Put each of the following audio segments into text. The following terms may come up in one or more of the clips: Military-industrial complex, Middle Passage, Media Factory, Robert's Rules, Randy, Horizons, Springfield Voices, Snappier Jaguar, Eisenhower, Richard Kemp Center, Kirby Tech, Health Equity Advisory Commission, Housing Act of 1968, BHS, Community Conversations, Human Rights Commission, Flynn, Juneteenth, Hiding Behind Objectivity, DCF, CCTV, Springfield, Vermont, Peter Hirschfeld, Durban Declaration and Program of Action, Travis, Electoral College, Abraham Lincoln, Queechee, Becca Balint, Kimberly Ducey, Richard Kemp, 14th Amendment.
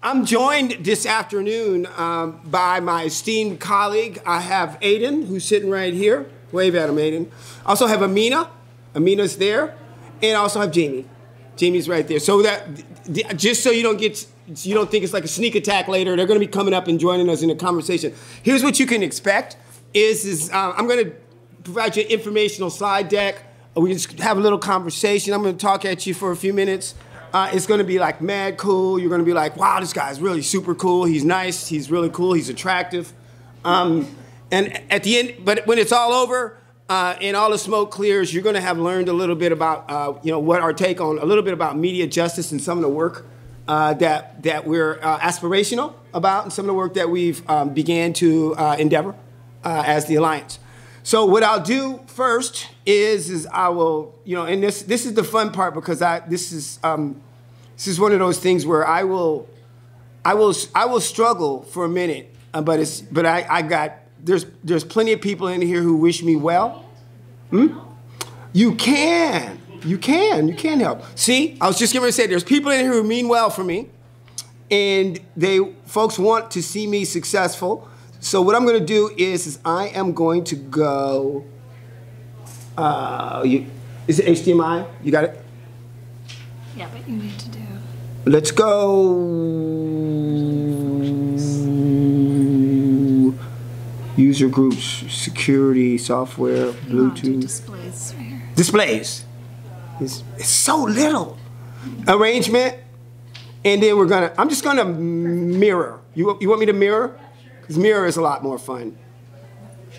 I'm joined this afternoon by my esteemed colleague. I have Aiden, who's sitting right here. Wave at him, Aiden. I also have Amina. Amina's there. And I also have Jamie. Jamie's right there. So that, just so you don't get, you don't think it's like a sneak attack later, they're going to be coming up and joining us in a conversation. Here's what you can expect is I'm going to provide you an informational slide deck. We just have a little conversation. I'm going to talk at you for a few minutes. It's going to be like mad cool. You're going to be like, wow, this guy's really super cool. He's nice. He's really cool. He's attractive. And at the end, but when it's all over and all the smoke clears, you're going to have learned a little bit about, what our take on, a little bit about media justice and some of the work that we're aspirational about and some of the work that we've began to endeavor as the Alliance. So what I'll do first is I will, and this is the fun part because this is one of those things where I will struggle for a minute, but there's plenty of people in here who wish me well. Hmm? You can help. See, I was just going to say there's people in here who mean well for me, and folks want to see me successful. So what I'm going to do is I am going to go, is it HDMI? You got it? Yeah, but you need to do. Let's go. User groups, security, software, Bluetooth. Displays right here. Displays. It's so little. Arrangement. And then we're going to, I'm just going to mirror. You want me to mirror? Mirror is a lot more fun.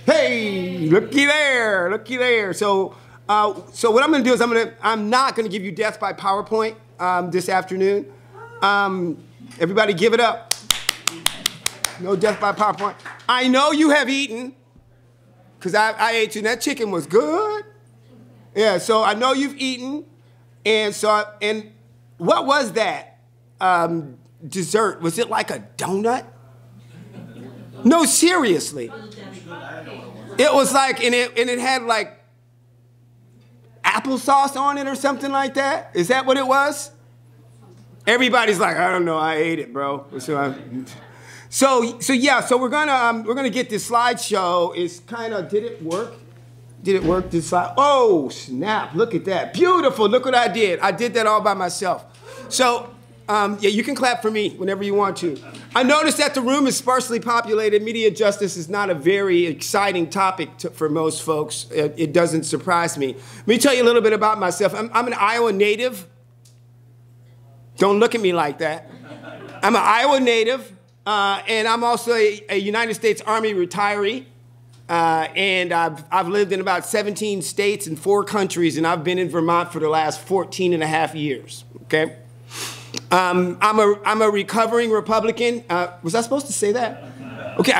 Hey, looky there, looky there. So, so what I'm going to do is I'm not going to give you death by PowerPoint this afternoon. Everybody, give it up. No death by PowerPoint. I know you have eaten, because I ate you, and that chicken was good. Yeah. So I know you've eaten, and what was that dessert? Was it like a donut? No, seriously. It was like, and it had like applesauce on it or something like that. Is that what it was? Everybody's like, I don't know, I ate it, bro. So yeah, so we're gonna get this slideshow. It's kind of, did it work? Did it work this slide? Oh snap! Look at that, beautiful. Look what I did. I did that all by myself. So. Yeah, you can clap for me whenever you want to. I noticed that the room is sparsely populated. Media justice is not a very exciting topic for most folks. It doesn't surprise me. Let me tell you a little bit about myself. I'm an Iowa native. Don't look at me like that. I'm an Iowa native, and I'm also a United States Army retiree. And I've lived in about 17 states and 4 countries, and I've been in Vermont for the last 14.5 years, okay? I'm a recovering Republican. Was I supposed to say that? Okay,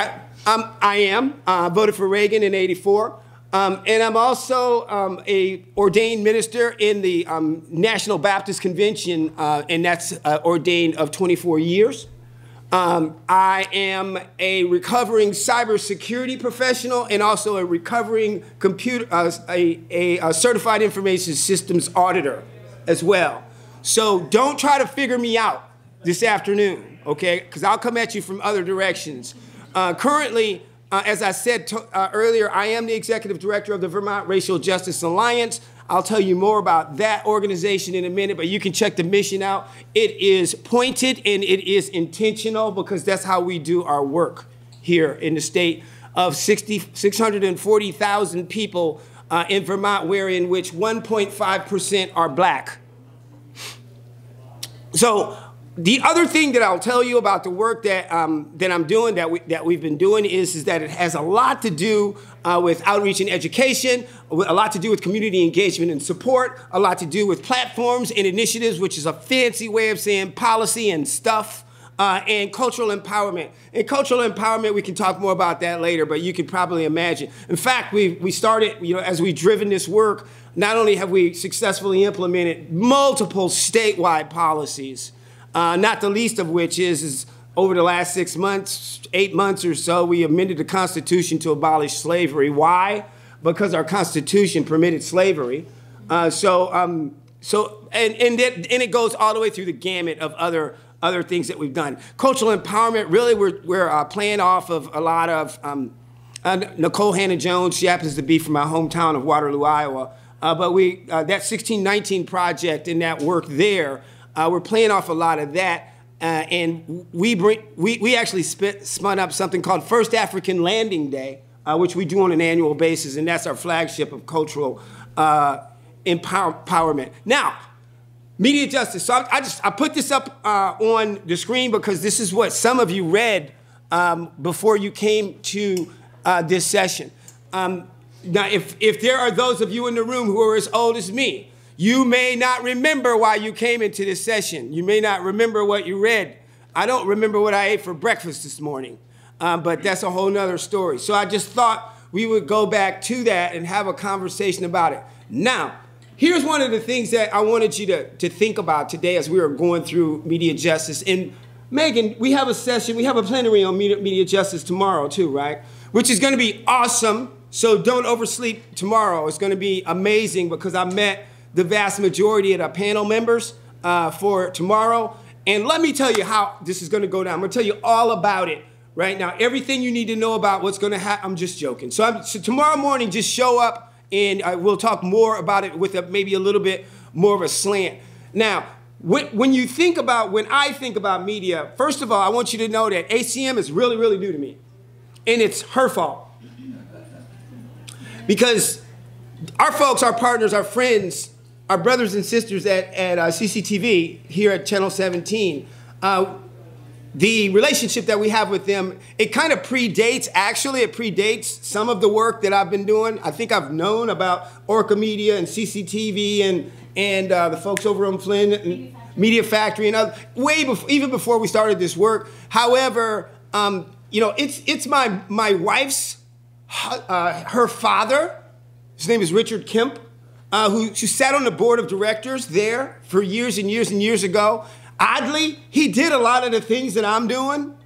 I am. I voted for Reagan in '84, and I'm also a ordained minister in the National Baptist Convention, and that's ordained of 24 years. I am a recovering cybersecurity professional and also a recovering computer, a certified information systems auditor, as well. So don't try to figure me out this afternoon, okay? Because I'll come at you from other directions. Currently, as I said earlier, I am the executive director of the Vermont Racial Justice Alliance. I'll tell you more about that organization in a minute, but you can check the mission out. It is pointed and it is intentional because that's how we do our work here in the state of 640,000 people in Vermont, wherein which 1.5% are black. So the other thing that I'll tell you about the work that I'm doing, that we've been doing, is that it has a lot to do with outreach and education, a lot to do with community engagement and support, a lot to do with platforms and initiatives, which is a fancy way of saying policy and stuff, and cultural empowerment. And cultural empowerment, we can talk more about that later, but you can probably imagine. In fact, we started, as we've driven this work, not only have we successfully implemented multiple statewide policies, not the least of which is over the last 6 months, 8 months or so, we amended the Constitution to abolish slavery. Why? Because our Constitution permitted slavery. So and it goes all the way through the gamut of other other things that we've done. Cultural empowerment, really, we're playing off of a lot of Nicole Hannah-Jones. She happens to be from my hometown of Waterloo, Iowa. But we that 1619 Project and that work there, we're playing off a lot of that. And we actually spun up something called First African Landing Day, which we do on an annual basis, and that's our flagship of cultural empowerment. Now, media justice. So I put this up on the screen because this is what some of you read before you came to this session. Now, if there are those of you in the room who are as old as me, you may not remember why you came into this session. You may not remember what you read. I don't remember what I ate for breakfast this morning, but that's a whole nother story. So I just thought we would go back to that and have a conversation about it. Now, here's one of the things that I wanted you to think about today as we were going through media justice. And Megan, we have a session, we have a plenary on media justice tomorrow too, right? Which is gonna be awesome. So don't oversleep tomorrow. It's gonna be amazing because I met the vast majority of the panel members for tomorrow. And let me tell you how this is gonna go down. I'm gonna tell you all about it right now. Everything you need to know about what's gonna happen. I'm just joking. So tomorrow morning, just show up and we'll talk more about it with maybe a little bit more of a slant. Now, when I think about media, first of all, I want you to know that ACM is really, really new to me. And it's her fault. Because our folks, our partners, our friends, our brothers and sisters at CCTV here at Channel 17, the relationship that we have with them, it kind of predates, actually it predates some of the work that I've been doing. I think I've known about Orca Media and CCTV and the folks over on Flynn and Media Factory and other, way before, even before we started this work. However, you know, it's my wife's, her father, his name is Richard Kemp, who sat on the board of directors there for years and years and years ago. Oddly, he did a lot of the things that I'm doing.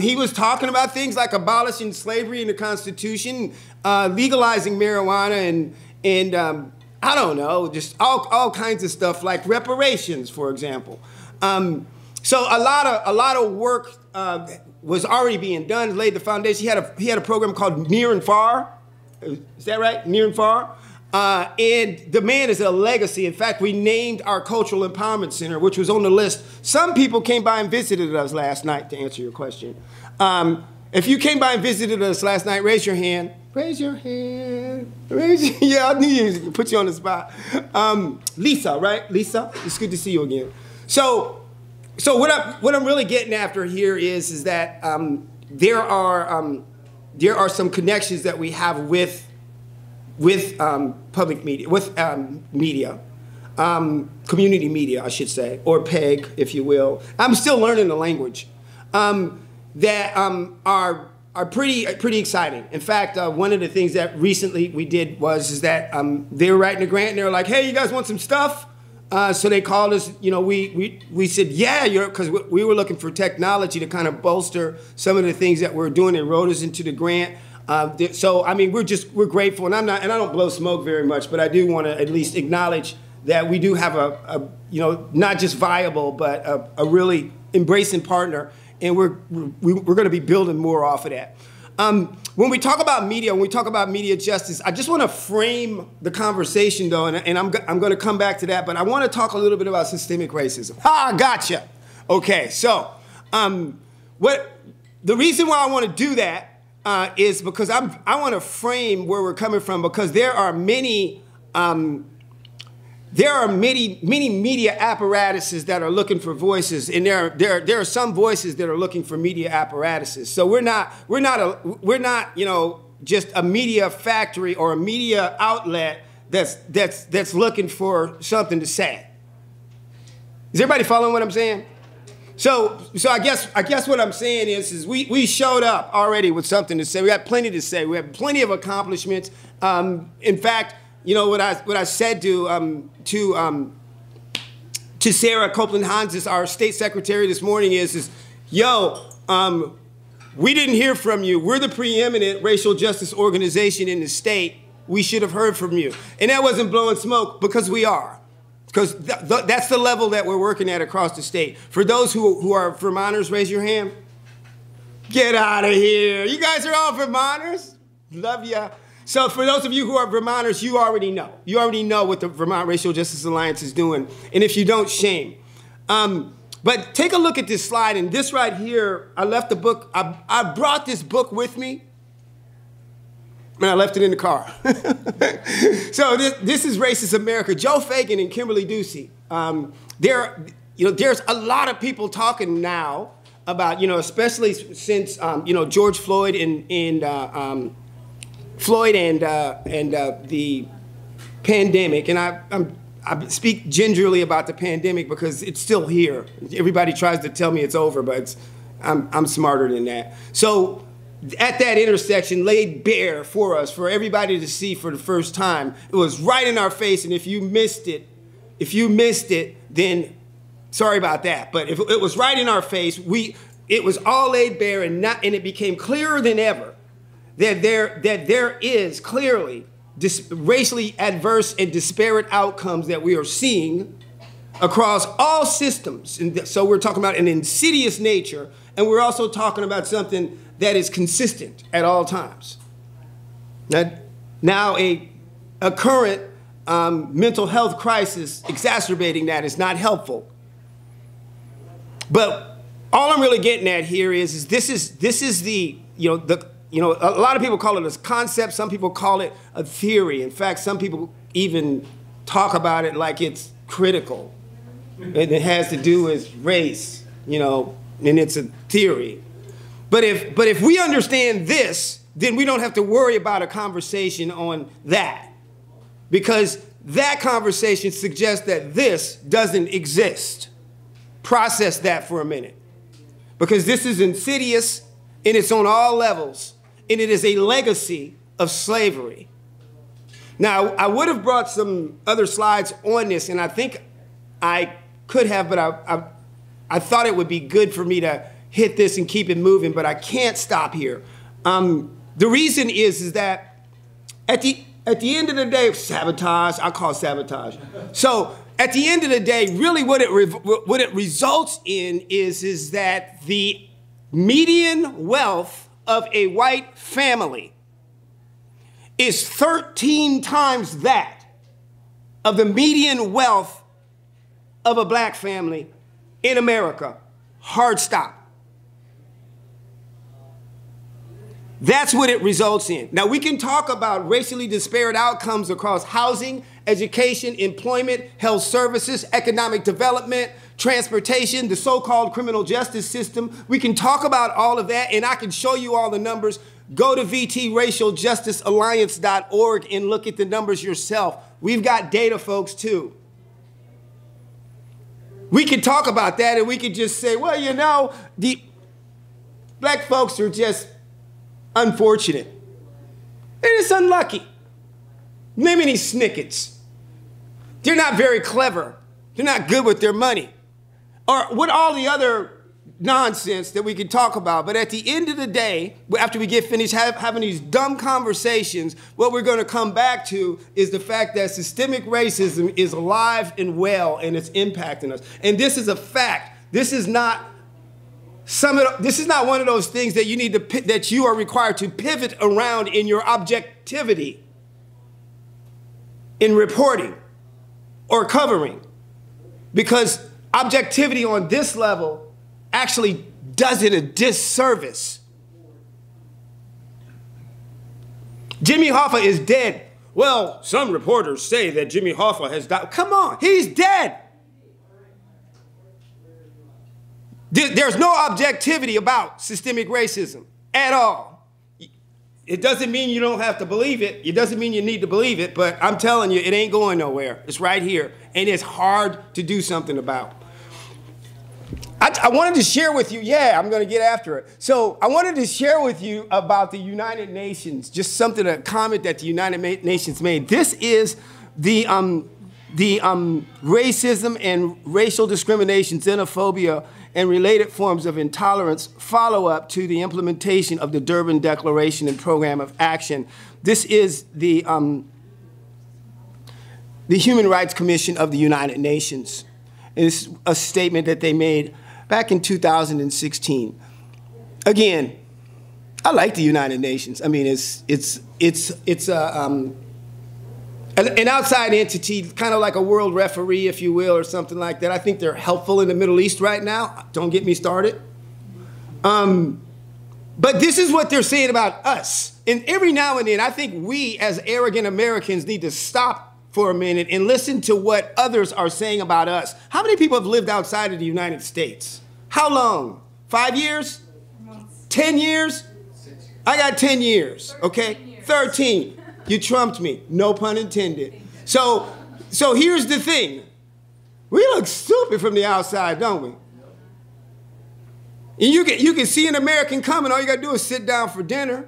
He was talking about things like abolishing slavery in the Constitution, legalizing marijuana, and I don't know, just all kinds of stuff like reparations, for example. So a lot of work was already being done, laid the foundation. He had a program called Near and Far. Is that right? Near and Far. And the man is a legacy. In fact, we named our Cultural Empowerment Center, which was on the list. Some people came by and visited us last night, to answer your question. If you came by and visited us last night, raise your hand. Raise your hand. Yeah, I knew you put you on the spot. Lisa, right? Lisa, it's good to see you again. So what I'm really getting after here is that there are some connections that we have with public media, with media, community media, I should say, or PEG, if you will. I'm still learning the language, that are pretty exciting. In fact, one of the things that recently we did was that they were writing a grant and they were like, hey, you guys want some stuff? So they called us, you know, we said, yeah, because we were looking for technology to kind of bolster some of the things that we're doing. They wrote us into the grant. So, I mean, we're grateful, and I don't blow smoke very much, but I do want to at least acknowledge that we do have a you know, not just viable, but a really embracing partner, and we're going to be building more off of that. When we talk about media, when we talk about media justice, I just want to frame the conversation, though, and I'm going to come back to that, but I want to talk a little bit about systemic racism. Ha, gotcha. Okay, so the reason why I want to do that is because I want to frame where we're coming from, because there are many media apparatuses that are looking for voices, and there are some voices that are looking for media apparatuses. So we're not you know, just a media factory or a media outlet that's looking for something to say. Is everybody following what I'm saying? So I guess what I'm saying is we showed up already with something to say. We got plenty to say. We have plenty of accomplishments. In fact, you know what I said to Sarah Copeland Hans, our state secretary, this morning is yo, we didn't hear from you. We're the preeminent racial justice organization in the state. We should have heard from you. And that wasn't blowing smoke, because we are. Because that's the level that we're working at across the state. For those who are Vermonters, raise your hand. Get out of here. You guys are all Vermonters? Love ya. So for those of you who are Vermonters, you already know. You already know what the Vermont Racial Justice Alliance is doing. And if you don't, shame. But take a look at this slide. And this right here, I left the book. I brought this book with me. And I left it in the car. So this is Racist America. Joe Fagan and Kimberly Ducey. There's a lot of people talking now about, especially since George Floyd and the pandemic. And I speak gingerly about the pandemic because it's still here. Everybody tries to tell me it's over, but I'm smarter than that. So. At that intersection laid bare for us, for everybody to see for the first time. It was right in our face, and if you missed it, then sorry about that. But if it was right in our face, it was all laid bare, and it became clearer than ever that there is clearly racially adverse and disparate outcomes that we are seeing across all systems. And so we're talking about an insidious nature, and we're also talking about something that is consistent at all times. Now a current mental health crisis exacerbating that is not helpful. But all I'm really getting at here is this is the a lot of people call it a concept. Some people call it a theory. In fact, some people even talk about it like it's critical. And it has to do with race, and it's a theory. But if we understand this, then we don't have to worry about a conversation on that, because that conversation suggests that this doesn't exist. Process that for a minute, because this is insidious, and it's on all levels, and it is a legacy of slavery. Now, I would have brought some other slides on this, and I think I could have, but I thought it would be good for me to hit this and keep it moving, but I can't stop here. The reason is that at the end of the day, sabotage, I call it sabotage. So at the end of the day, really what it results in is that the median wealth of a white family is 13 times that of the median wealth of a black family in America. Hard stop. That's what it results in. Now, we can talk about racially disparate outcomes across housing, education, employment, health services, economic development, transportation, the so-called criminal justice system. We can talk about all of that, and I can show you all the numbers. Go to VTRacialJusticeAlliance.org and look at the numbers yourself. We've got data, folks, too. We can talk about that, and we can just say, well, the black folks are just unfortunate. They're just unlucky. Lemony snickets. They're not very clever. They're not good with their money. Or what all the other nonsense that we can talk about. But at the end of the day, after we get finished having these dumb conversations, what we're going to come back to is the fact that systemic racism is alive and well, and it's impacting us. And this is a fact. This is not this is not one of those things that you are required to pivot around in your objectivity in reporting or covering, because objectivity on this level actually does it a disservice. Jimmy Hoffa is dead. Well, some reporters say that Jimmy Hoffa has died. Come on, he's dead. There's no objectivity about systemic racism at all. It doesn't mean you don't have to believe it. It doesn't mean you need to believe it, but I'm telling you, it ain't going nowhere. It's right here, and it's hard to do something about. I wanted to share with you, I'm going to get after it. So I wanted to share with you about the United Nations, just a comment that the United Nations made. This is the racism and racial discrimination, xenophobia, and related forms of intolerance follow-up to the implementation of the Durban Declaration and Program of Action. This is the Human Rights Commission of the United Nations. It's a statement that they made back in 2016. Again, I like the United Nations. I mean, it's an outside entity, kind of like a world referee, if you will, or something like that. I think they're helpful in the Middle East right now. Don't get me started. But this is what they're saying about us. And every now and then, I think we as arrogant Americans need to stop for a minute and listen to what others are saying about us. How many people have lived outside of the United States? How long? 5 years? 10 years? I got 10 years, okay? 13. You trumped me, no pun intended. So here's the thing. We look stupid from the outside, don't we? And you can see an American coming, all you gotta do is sit down for dinner.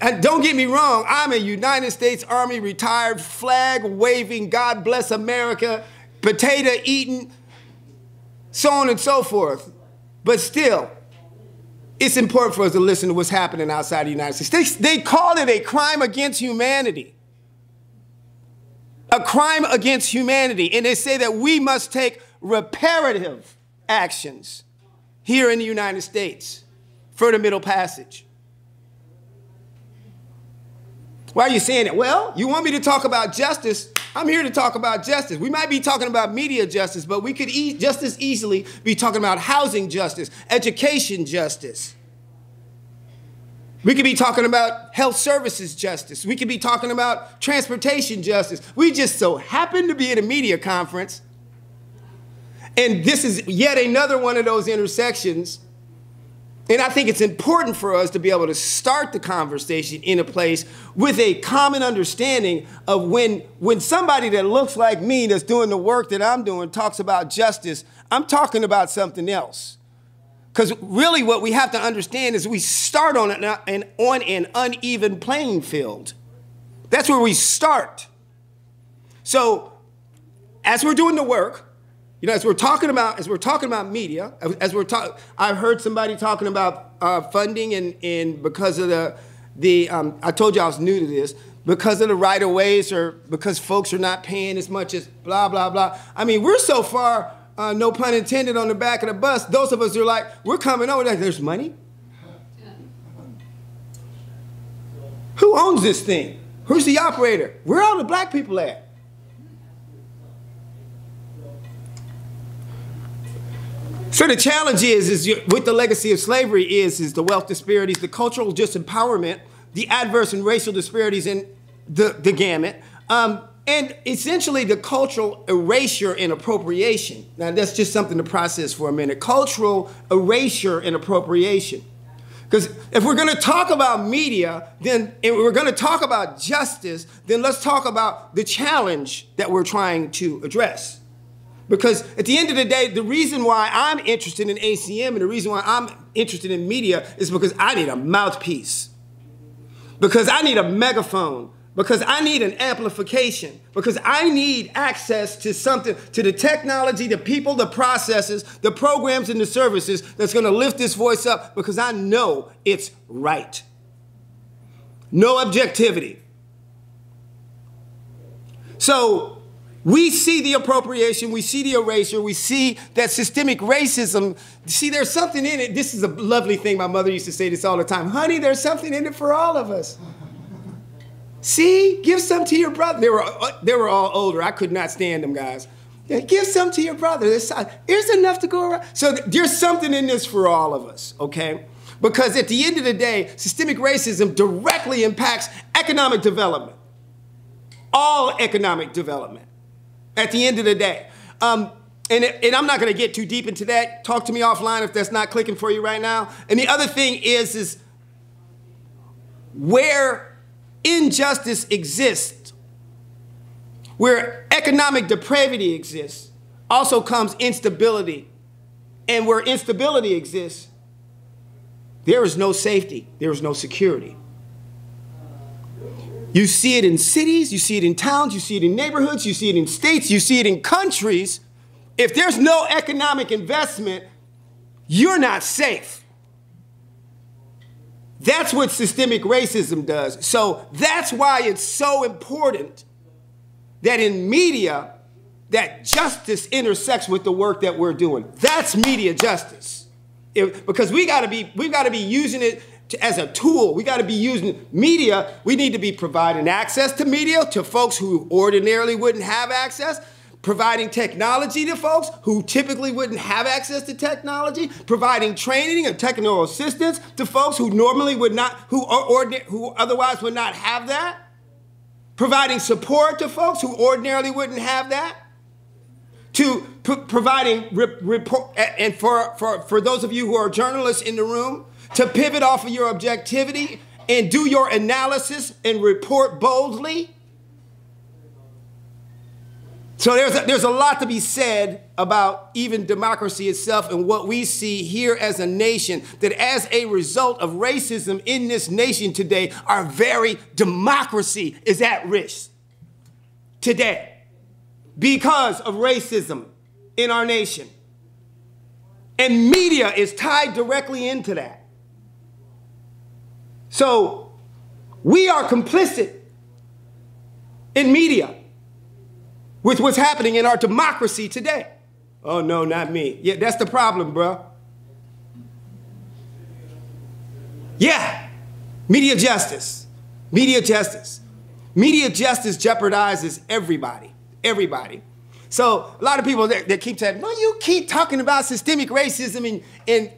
And don't get me wrong, I'm a United States Army retired, flag waving, God bless America, potato eating, so on and so forth. But still, it's important for us to listen to what's happening outside the United States. They call it a crime against humanity. A crime against humanity. And they say that we must take reparative actions here in the United States for the Middle Passage. Why are you saying that? Well, you want me to talk about justice? I'm here to talk about justice. We might be talking about media justice, but we could just as easily be talking about housing justice, education justice. We could be talking about health services justice. We could be talking about transportation justice. We just so happen to be at a media conference, and this is yet another one of those intersections. And I think it's important for us to be able to start the conversation in a place with a common understanding of when somebody that looks like me that's doing the work that I'm doing talks about justice, I'm talking about something else. Because really what we have to understand is we start on an uneven playing field. That's where we start. So as we're doing the work, you know, as we're talking about media, I heard somebody talking about funding and because of the I told you I was new to this, because of the right-of-ways or because folks are not paying as much as blah, blah, blah. I mean, we're so far, no pun intended, on the back of the bus. Those of us who are like, we're coming over, like, there's money? Yeah. Who owns this thing? Who's the operator? Where are all the black people at? So the challenge is with the legacy of slavery is the wealth disparities, the cultural disempowerment, the adverse and racial disparities in the gamut, and essentially the cultural erasure and appropriation. Now that's just something to process for a minute. Cultural erasure and appropriation. Because if we're going to talk about media, then if we're going to talk about justice, then let's talk about the challenge that we're trying to address. Because at the end of the day, the reason why I'm interested in ACM and the reason why I'm interested in media is because I need a mouthpiece. Because I need a megaphone. Because I need an amplification. Because I need access to something, to the technology, the people, the processes, the programs and the services that's going to lift this voice up because I know it's right. No objectivity. So we see the appropriation, we see the erasure, we see that systemic racism. See, there's something in it. This is a lovely thing. My mother used to say this all the time. Honey, there's something in it for all of us. See, give some to your brother. They were all older. I could not stand them guys. Give some to your brother. There's enough to go around. So there's something in this for all of us, okay? Because at the end of the day, systemic racism directly impacts economic development, all economic development. At the end of the day. And I'm not going to get too deep into that. Talk to me offline if that's not clicking for you right now. And the other thing is where injustice exists, where economic depravity exists, also comes instability. And where instability exists, there is no safety. There is no security. You see it in cities, you see it in towns, you see it in neighborhoods, you see it in states, you see it in countries. If there's no economic investment, you're not safe. That's what systemic racism does. So that's why it's so important that in media, that justice intersects with the work that we're doing. That's media justice. Because we got to be using it as a tool. We got to be using media. We need to be providing access to media to folks who ordinarily wouldn't have access, providing technology to folks who typically wouldn't have access to technology, providing training and technical assistance to folks who normally would not, who otherwise would not have that, providing support to folks who ordinarily wouldn't have that, to providing report, and for those of you who are journalists in the room, to pivot off of your objectivity and do your analysis and report boldly. So there's a lot to be said about even democracy itself and what we see here as a nation, that as a result of racism in this nation today, our very democracy is at risk today because of racism in our nation. And media is tied directly into that. So we are complicit in media with what's happening in our democracy today. Oh no, not me. Yeah, that's the problem, bro. Yeah, media justice, media justice. Media justice jeopardizes everybody. So a lot of people that keep saying, no, you keep talking about systemic racism and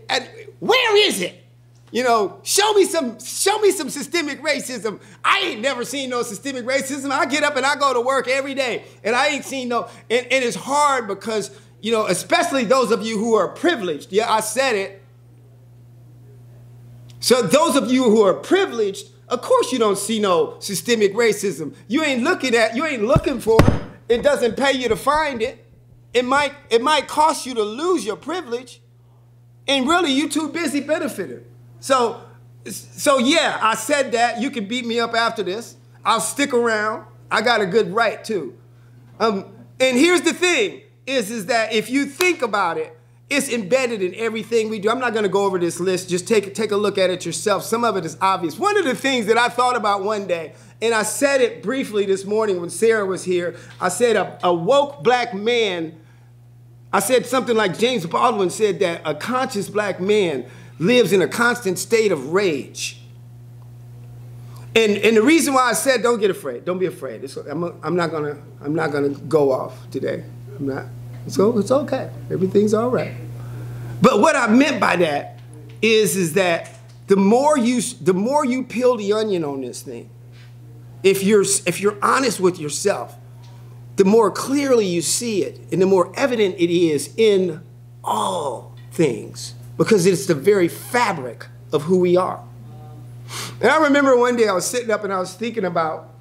where is it? You know, show me some systemic racism. I ain't never seen no systemic racism. I get up and I go to work every day, and I ain't seen no, and it's hard because, you know, especially those of you who are privileged. Yeah, I said it. So those of you who are privileged, of course you don't see no systemic racism. You ain't looking for it. It doesn't pay you to find it. It might cost you to lose your privilege, and really you too busy benefiting. So yeah, I said that. You can beat me up after this. I'll stick around. I got a good right too. And here's the thing is that if you think about it, it's embedded in everything we do. I'm not going to go over this list. Just take a look at it yourself. Some of it is obvious. One of the things that I thought about one day, and I said it briefly this morning when Sarah was here, I said a woke black man, I said something like James Baldwin said that a conscious black man lives in a constant state of rage. And the reason why I said, don't get afraid. Don't be afraid. I'm not gonna go off today. I'm not. So it's okay. Everything's all right. But what I meant by that is that the more you peel the onion on this thing, if you're honest with yourself, the more clearly you see it and the more evident it is in all things. Because it's the very fabric of who we are. And I remember one day I was sitting up and I was thinking about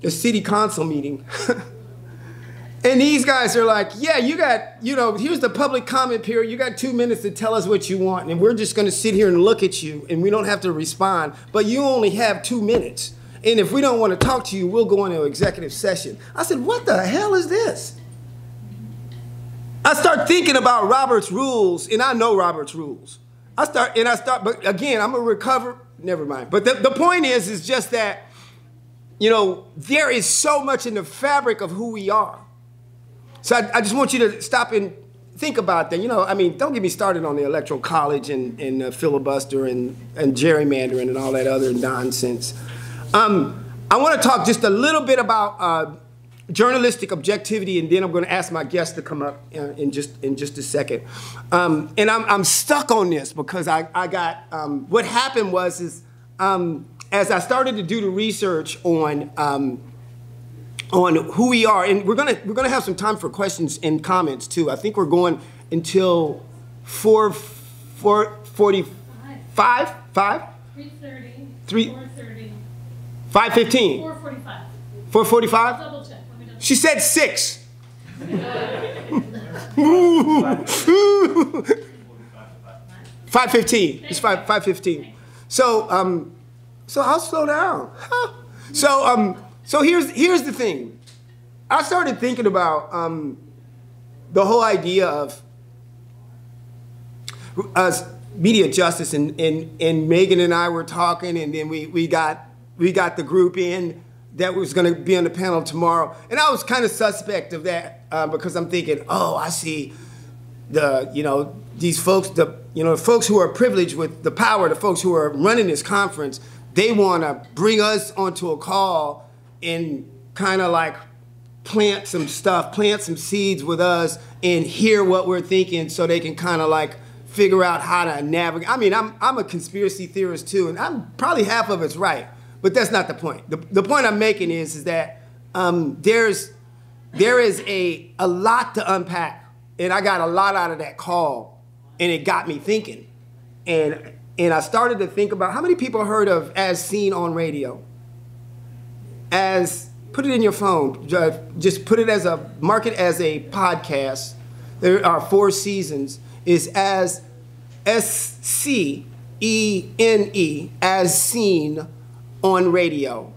the city council meeting. And these guys are like, yeah, you got, you know, here's the public comment period. You got 2 minutes to tell us what you want. And we're just going to sit here and look at you and we don't have to respond. But you only have 2 minutes. And if we don't want to talk to you, we'll go into executive session. I said, what the hell is this? I start thinking about Robert's Rules, and I know Robert's Rules. But again, I'm a recover, never mind. But the point is just that, you know, there is so much in the fabric of who we are. So I just want you to stop and think about that. You know, I mean, don't get me started on the Electoral College and filibuster and gerrymandering and all that other nonsense. I want to talk just a little bit about journalistic objectivity, and then I'm going to ask my guest to come up in just a second. And I'm stuck on this because I got, what happened was as I started to do the research on who we are, and we're gonna have some time for questions and comments too. I think we're going until 4:45, 5:15, 4:45. Double check. She said 6. Ooh. 5:15. It's 5:15. So I'll slow down. Huh. So here's the thing. I started thinking about the whole idea of media justice, and Megan and I were talking, and then we got the group in that was going to be on the panel tomorrow. And I was kind of suspect of that because I'm thinking, oh, I see the, you know, these folks, the, you know, folks who are privileged with the power, the folks who are running this conference, they want to bring us onto a call and kind of like plant some stuff, plant some seeds with us and hear what we're thinking so they can kind of like figure out how to navigate. I mean, I'm a conspiracy theorist too, and I'm probably half of it's right, but that's not the point. The point I'm making is that there is a lot to unpack, and I got a lot out of that call, and it got me thinking. And I started to think about, how many people heard of As Seen on Radio? As, put it in your phone, just put it as a, mark it as a podcast. There are 4 seasons. Is as S-C-E-N-E, As Seen on Radio.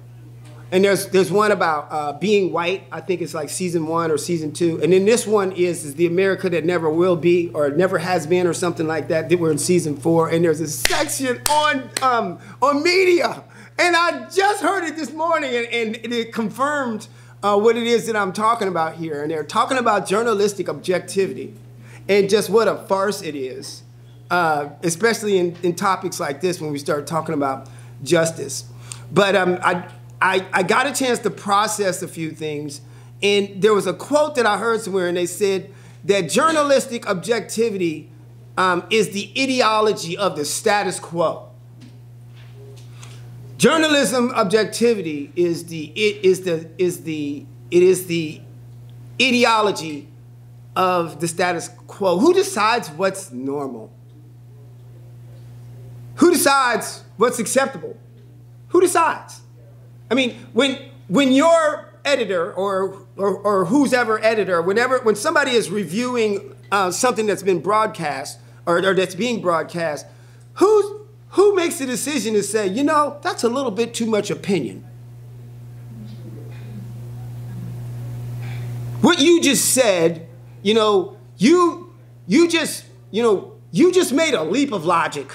And there's one about being white. I think it's like season 1 or season 2. And then this one is The America That Never Will Be or Never Has Been or something like that. We're in season 4. And there's a section on media. And I just heard it this morning, and it confirmed what it is that I'm talking about here. And they're talking about journalistic objectivity. And just what a farce it is, especially in topics like this when we start talking about justice. But I got a chance to process a few things, and there was a quote that I heard somewhere, and they said that journalistic objectivity is the ideology of the status quo. Journalism objectivity is the ideology of the status quo. Who decides what's normal? Who decides what's acceptable? Who decides? I mean, when your editor or who's ever editor, when somebody is reviewing something that's been broadcast or that's being broadcast, who makes the decision to say, you know, that's a little bit too much opinion? What you just said, you know, you just made a leap of logic,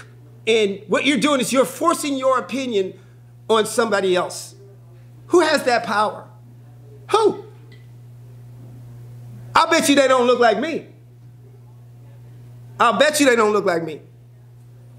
and what you're doing is you're forcing your opinion on somebody else. Who has that power? Who? I'll bet you they don't look like me. I'll bet you they don't look like me,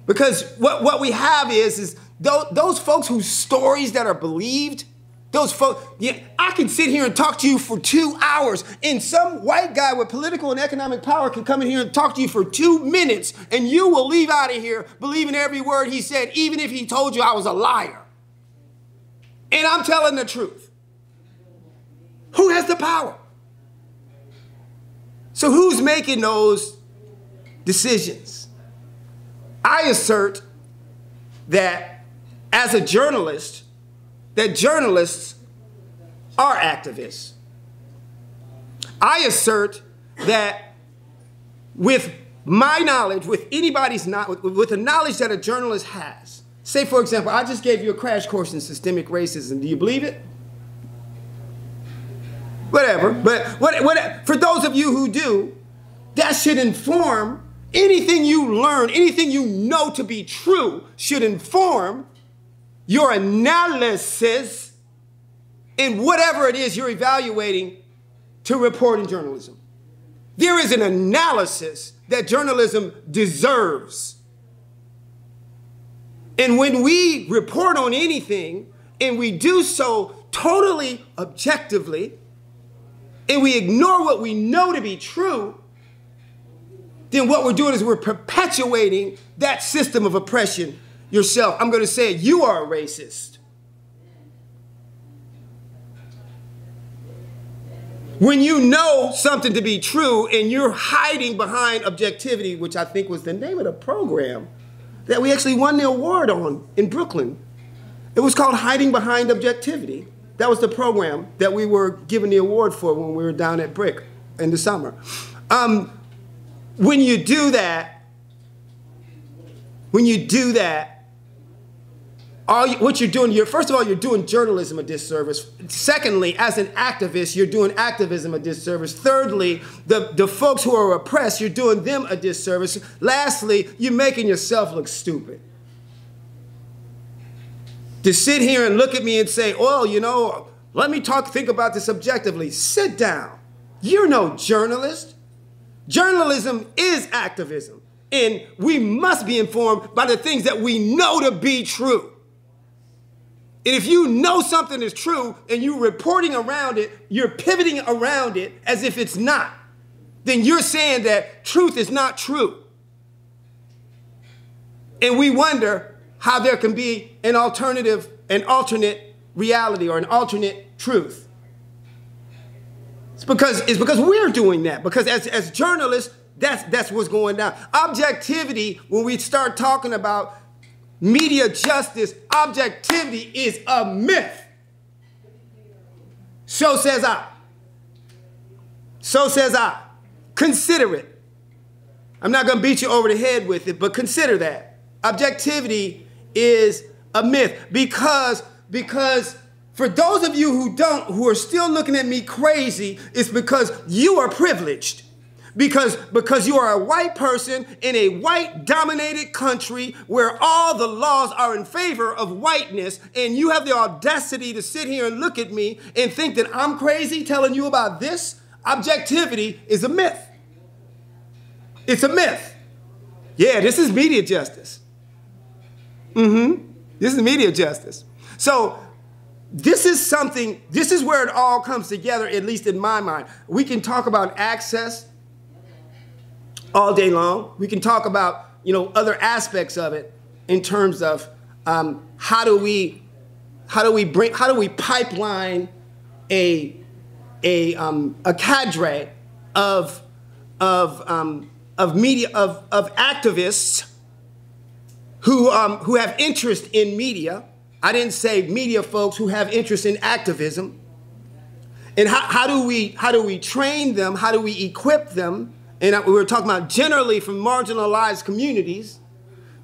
because what we have is those folks whose stories that are believed. Those folks, yeah, I can sit here and talk to you for 2 hours, and some white guy with political and economic power can come in here and talk to you for 2 minutes, and you will leave out of here believing every word he said, even if he told you I was a liar. And I'm telling the truth. Who has the power? So who's making those decisions? I assert that as a journalist, that journalists are activists. I assert that with my knowledge, with anybody's knowledge, with the knowledge that a journalist has, say for example, I just gave you a crash course in systemic racism. Do you believe it? Whatever, but what, for those of you who do, that should inform anything you learn, anything you know to be true should inform your analysis in whatever it is you're evaluating to report in journalism. There is an analysis that journalism deserves. And when we report on anything, and we do so totally objectively, and we ignore what we know to be true, then what we're doing is we're perpetuating that system of oppression yourself. I'm going to say it. You are a racist. When you know something to be true and you're hiding behind objectivity, which I think was the name of the program that we actually won the award on in Brooklyn. It was called Hiding Behind Objectivity. That was the program that we were given the award for when we were down at Brick in the summer. When you do that, what you're doing, first of all, you're doing journalism a disservice. Secondly, as an activist, you're doing activism a disservice. Thirdly, the folks who are oppressed, you're doing them a disservice. Lastly, you're making yourself look stupid. To sit here and look at me and say, well, you know, Let me think about this objectively. Sit down. You're no journalist. Journalism is activism, and we must be informed by the things that we know to be true. And if you know something is true and you're reporting around it, you're pivoting around it as if it's not, then you're saying that truth is not true. And we wonder how there can be an alternative, an alternate reality or an alternate truth. It's because we're doing that, because as journalists, that's what's going down. Objectivity, when we start talking about media justice, objectivity is a myth. So says I. So says I. Consider it. I'm not going to beat you over the head with it, but consider that. Objectivity is a myth because for those of you who don't, who are still looking at me crazy, it's because you are privileged. Because you are a white person in a white-dominated country where all the laws are in favor of whiteness, and you have the audacity to sit here and look at me and think that I'm crazy telling you about this? Objectivity is a myth. It's a myth. Yeah, this is media justice. Mm-hmm. This is media justice. So this is something, this is where it all comes together, at least in my mind. We can talk about access all day long. We can talk about, you know, other aspects of it in terms of how do we pipeline a cadre of media of activists who have interest in media. I didn't say media folks who have interest in activism. And how do we train them? How do we equip them? And we were talking about generally from marginalized communities.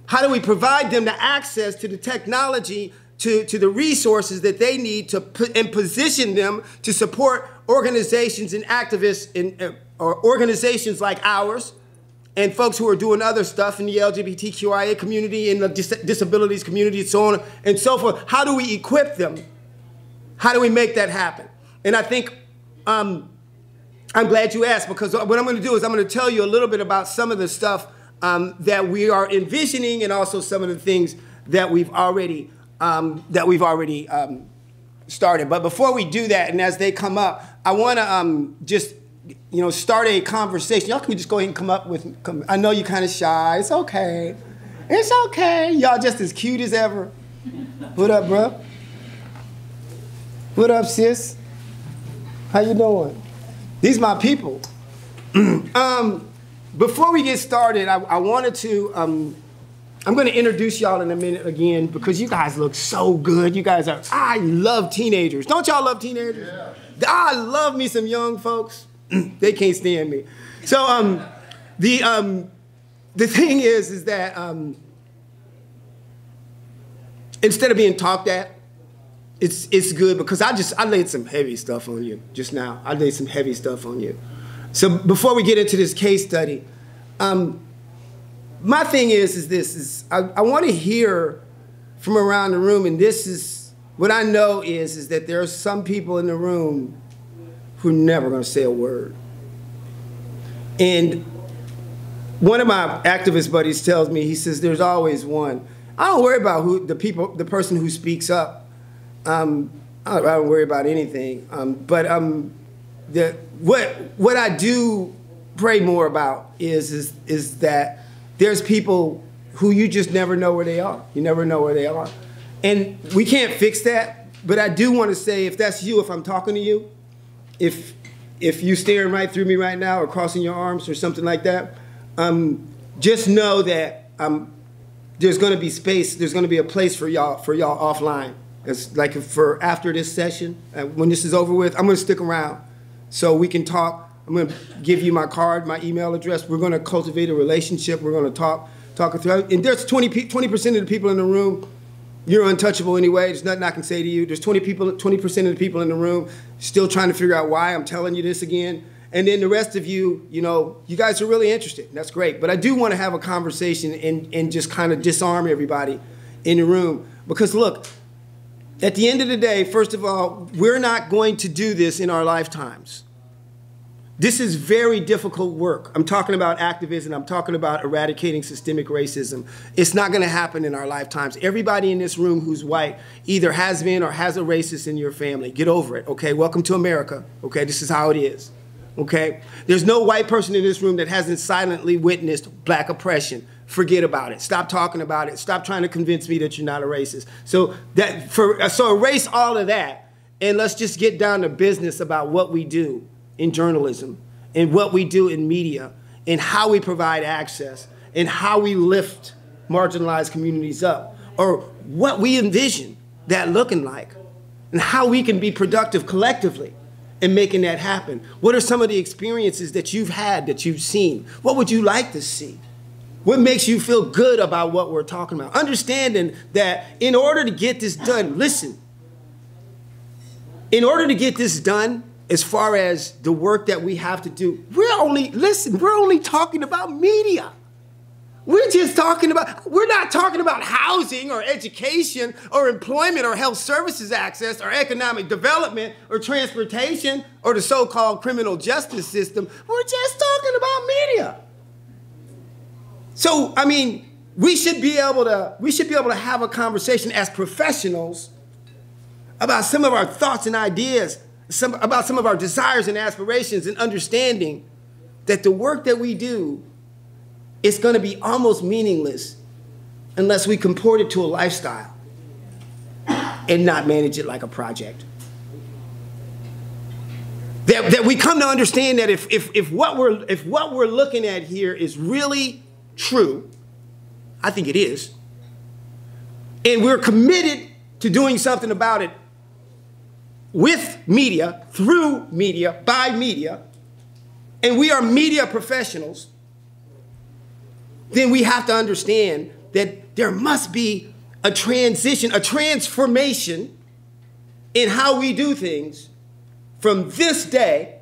How do we provide them the access to the technology, to the resources that they need to put and position them to support organizations and activists or organizations like ours and folks who are doing other stuff in the LGBTQIA community and the disabilities community and so on and so forth? How do we equip them? How do we make that happen? And I think I'm glad you asked, because what I'm going to do is I'm going to tell you a little bit about some of the stuff that we are envisioning, and also some of the things that we've already started. But before we do that, and as they come up, I want to just, you know, start a conversation. Y'all can just go ahead and come up with. I know you're kind of shy. It's okay. It's okay. Y'all just as cute as ever. What up, bro? What up, sis? How you doing? These are my people. Before we get started, I wanted to, I'm going to introduce y'all in a minute again, because you guys look so good. You guys are, I love teenagers. Don't y'all love teenagers? Yeah. I love me some young folks. They can't stand me. So the thing is that instead of being talked at, It's good, because I laid some heavy stuff on you just now. I laid some heavy stuff on you. So before we get into this case study, my thing is I want to hear from around the room, and this is what I know is that there are some people in the room who are never going to say a word. And one of my activist buddies tells me, he says, there's always one. I don't worry about the person who speaks up. I don't worry about anything, but what I do pray more about is that there's people who you just never know where they are. You never know where they are, and we can't fix that. But I do want to say, if that's you, if I'm talking to you, if you're staring right through me right now, or crossing your arms, or something like that, just know that there's going to be space. There's going to be a place for y'all offline. It's like for after this session, when this is over with, I'm going to stick around so we can talk. I'm going to give you my card, my email address. We're going to cultivate a relationship. We're going to talk it through. And there's 20% of the people in the room, you're untouchable anyway. There's nothing I can say to you. There's 20% of the people in the room still trying to figure out why I'm telling you this again. And then the rest of you, you know, you guys are really interested. And that's great. But I do want to have a conversation and just kind of disarm everybody in the room. Because look, At the end of the day, first of all, we're not going to do this in our lifetimes. This is very difficult work. I'm talking about activism. I'm talking about eradicating systemic racism. It's not going to happen in our lifetimes. Everybody in this room who's white either has been or has a racist in your family. Get over it, okay? Welcome to America, okay? This is how it is, okay? There's no white person in this room that hasn't silently witnessed black oppression. Forget about it. Stop talking about it. Stop trying to convince me that you're not a racist. So erase all of that, and let's just get down to business about what we do in journalism, and what we do in media, and how we provide access, and how we lift marginalized communities up, or what we envision that looking like, and how we can be productive collectively in making that happen. What are some of the experiences that you've had, that you've seen? What would you like to see? What makes you feel good about what we're talking about? Understanding that in order to get this done, listen, in order to get this done, as far as the work that we have to do, we're only talking about media. We're not talking about housing or education or employment or health services access or economic development or transportation or the so-called criminal justice system. We're just talking about media. So, I mean, we should be able to have a conversation as professionals about some of our thoughts and ideas, about some of our desires and aspirations, and understanding that the work that we do is going to be almost meaningless unless we comport it to a lifestyle and not manage it like a project. That we come to understand that if what we're looking at here is really true, I think it is, and we're committed to doing something about it, with media, through media, by media, and we are media professionals, then we have to understand that there must be a transition, a transformation in how we do things from this day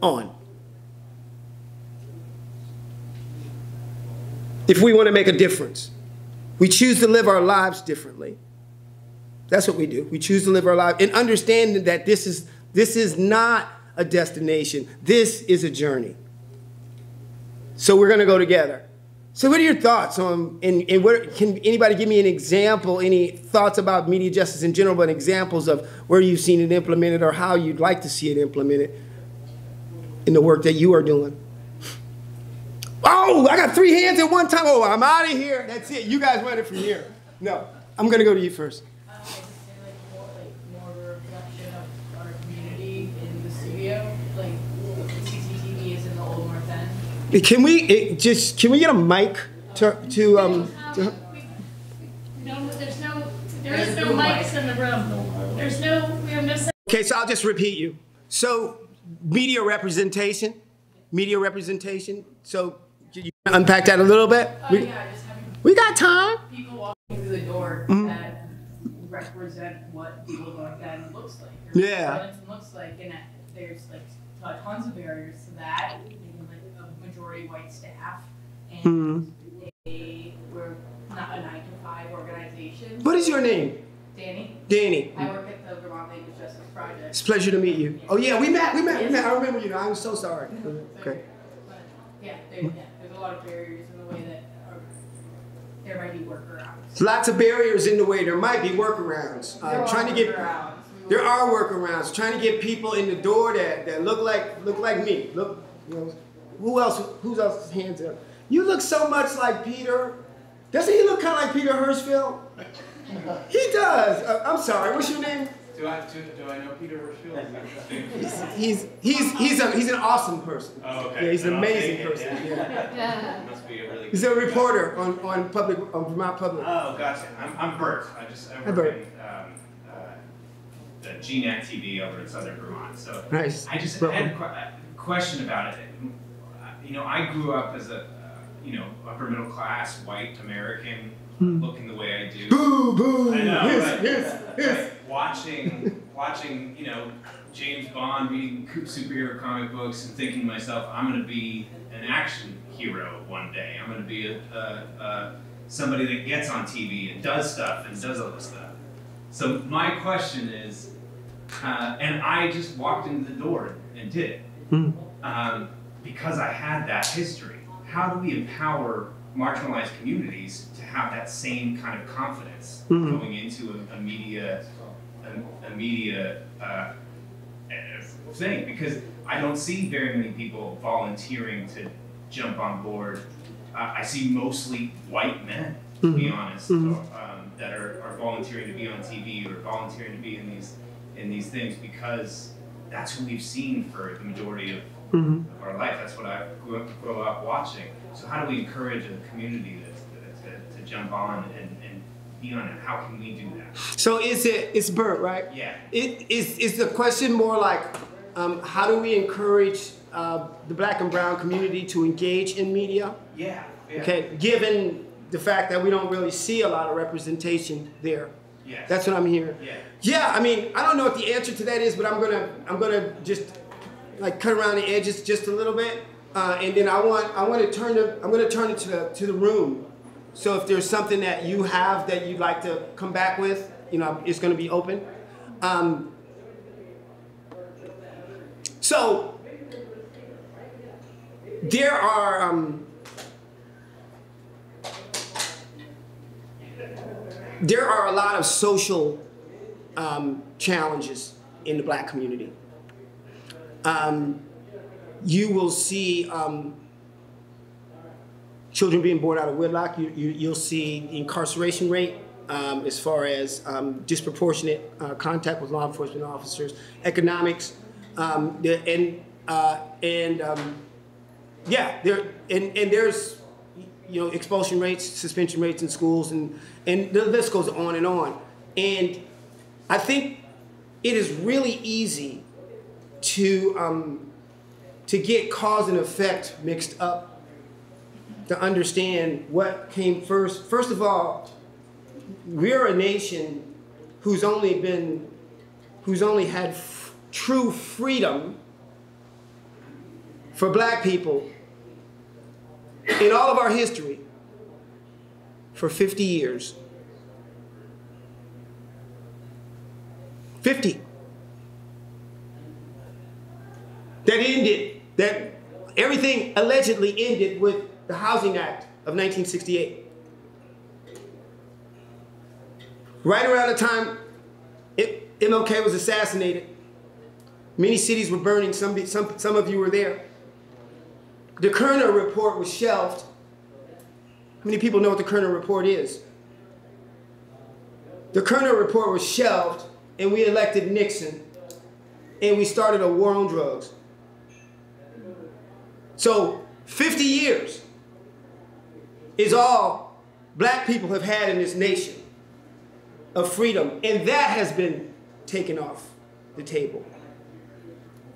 on, if we want to make a difference. We choose to live our lives differently. That's what we do. We choose to live our lives, and understanding that this is not a destination. This is a journey. So we're going to go together. So what are your thoughts on, and what, can anybody give me an example, any thoughts about media justice in general, but examples of where you've seen it implemented or how you'd like to see it implemented in the work that you are doing? Oh, I got three hands at one time. Oh, I'm out of here. That's it. You guys run it from here. No, I'm going to go to you first. CCTV is in the Old North End. Can we get a mic to no, there is no mics in the room. We have no. Okay, so I'll just repeat you. So media representation. So you unpack that a little bit. Yeah, just having we got time. People walking through the door that represent what the Old North End looks like. Yeah. Looks like, and there's like tons of barriers to that, and like a majority white staff, and they were not a 9-to-5 organization. What is your name? Danny. Danny. I work at the Vermont Racial Justice Project. It's a pleasure to meet you. Yeah. Oh yeah, we met. I remember you. I'm so sorry. Okay. But there's a lot of barriers in the way that there might be workarounds. Lots of barriers in the way. There might be workarounds. There are workarounds, trying to get people in the door that look like me. Look, you know, whose hands up? You look so much like Peter. Doesn't he look kind of like Peter Hirschfeld? He does. I'm sorry. What's your name? Do I know Peter Hirschfeld? He's an awesome person. Oh, okay. Yeah, he's an amazing person. Yeah. Must be a really good he's a reporter on Vermont Public. Oh, gotcha. I'm Bert. I work in the GNAT TV over in Southern Vermont. So nice. I just had a question about it. You know, I grew up as a, upper middle class, white American, looking the way I do. Boo, boo. I know, but watching, James Bond, reading superhero comic books and thinking to myself, I'm going to be an action hero one day. I'm going to be somebody that gets on TV and does stuff and does all this stuff. So my question is, and I just walked into the door and did it, because I had that history. How do we empower marginalized communities to have that same kind of confidence going into a media thing? Because I don't see very many people volunteering to jump on board. I see mostly white men, to be honest, that are volunteering to be on TV or volunteering to be in these things, because that's who we've seen for the majority of our life. That's what I grew up watching. So how do we encourage a community to jump on and be on it? How can we do that? So it's Bert, right? Yeah. Is the question more like, how do we encourage the Black and Brown community to engage in media? Yeah, yeah. Okay, given the fact that we don't really see a lot of representation there. Yes. That's what I'm hearing. Yeah. Yeah, I mean, I don't know what the answer to that is, but I'm gonna just like cut around the edges just a little bit, and then I'm gonna turn it to the room. So if there's something that you have that you'd like to come back with, you know, it's gonna be open. So there are. There are a lot of social challenges in the Black community. You will see children being born out of wedlock. You'll see the incarceration rate as far as disproportionate contact with law enforcement officers, economics, yeah, there's you know, expulsion rates, suspension rates in schools, and the list goes on and on. And I think it is really easy to get cause and effect mixed up, to understand what came first. First of all, we're a nation who's only had true freedom for Black people in all of our history for 50 years. 50. That ended, that everything allegedly ended with the Housing Act of 1968. Right around the time MLK was assassinated, many cities were burning, some of you were there. The Kerner Report was shelved. How many people know what the Kerner Report is? The Kerner Report was shelved, and we elected Nixon, and we started a war on drugs. So 50 years is all Black people have had in this nation of freedom, and that has been taken off the table.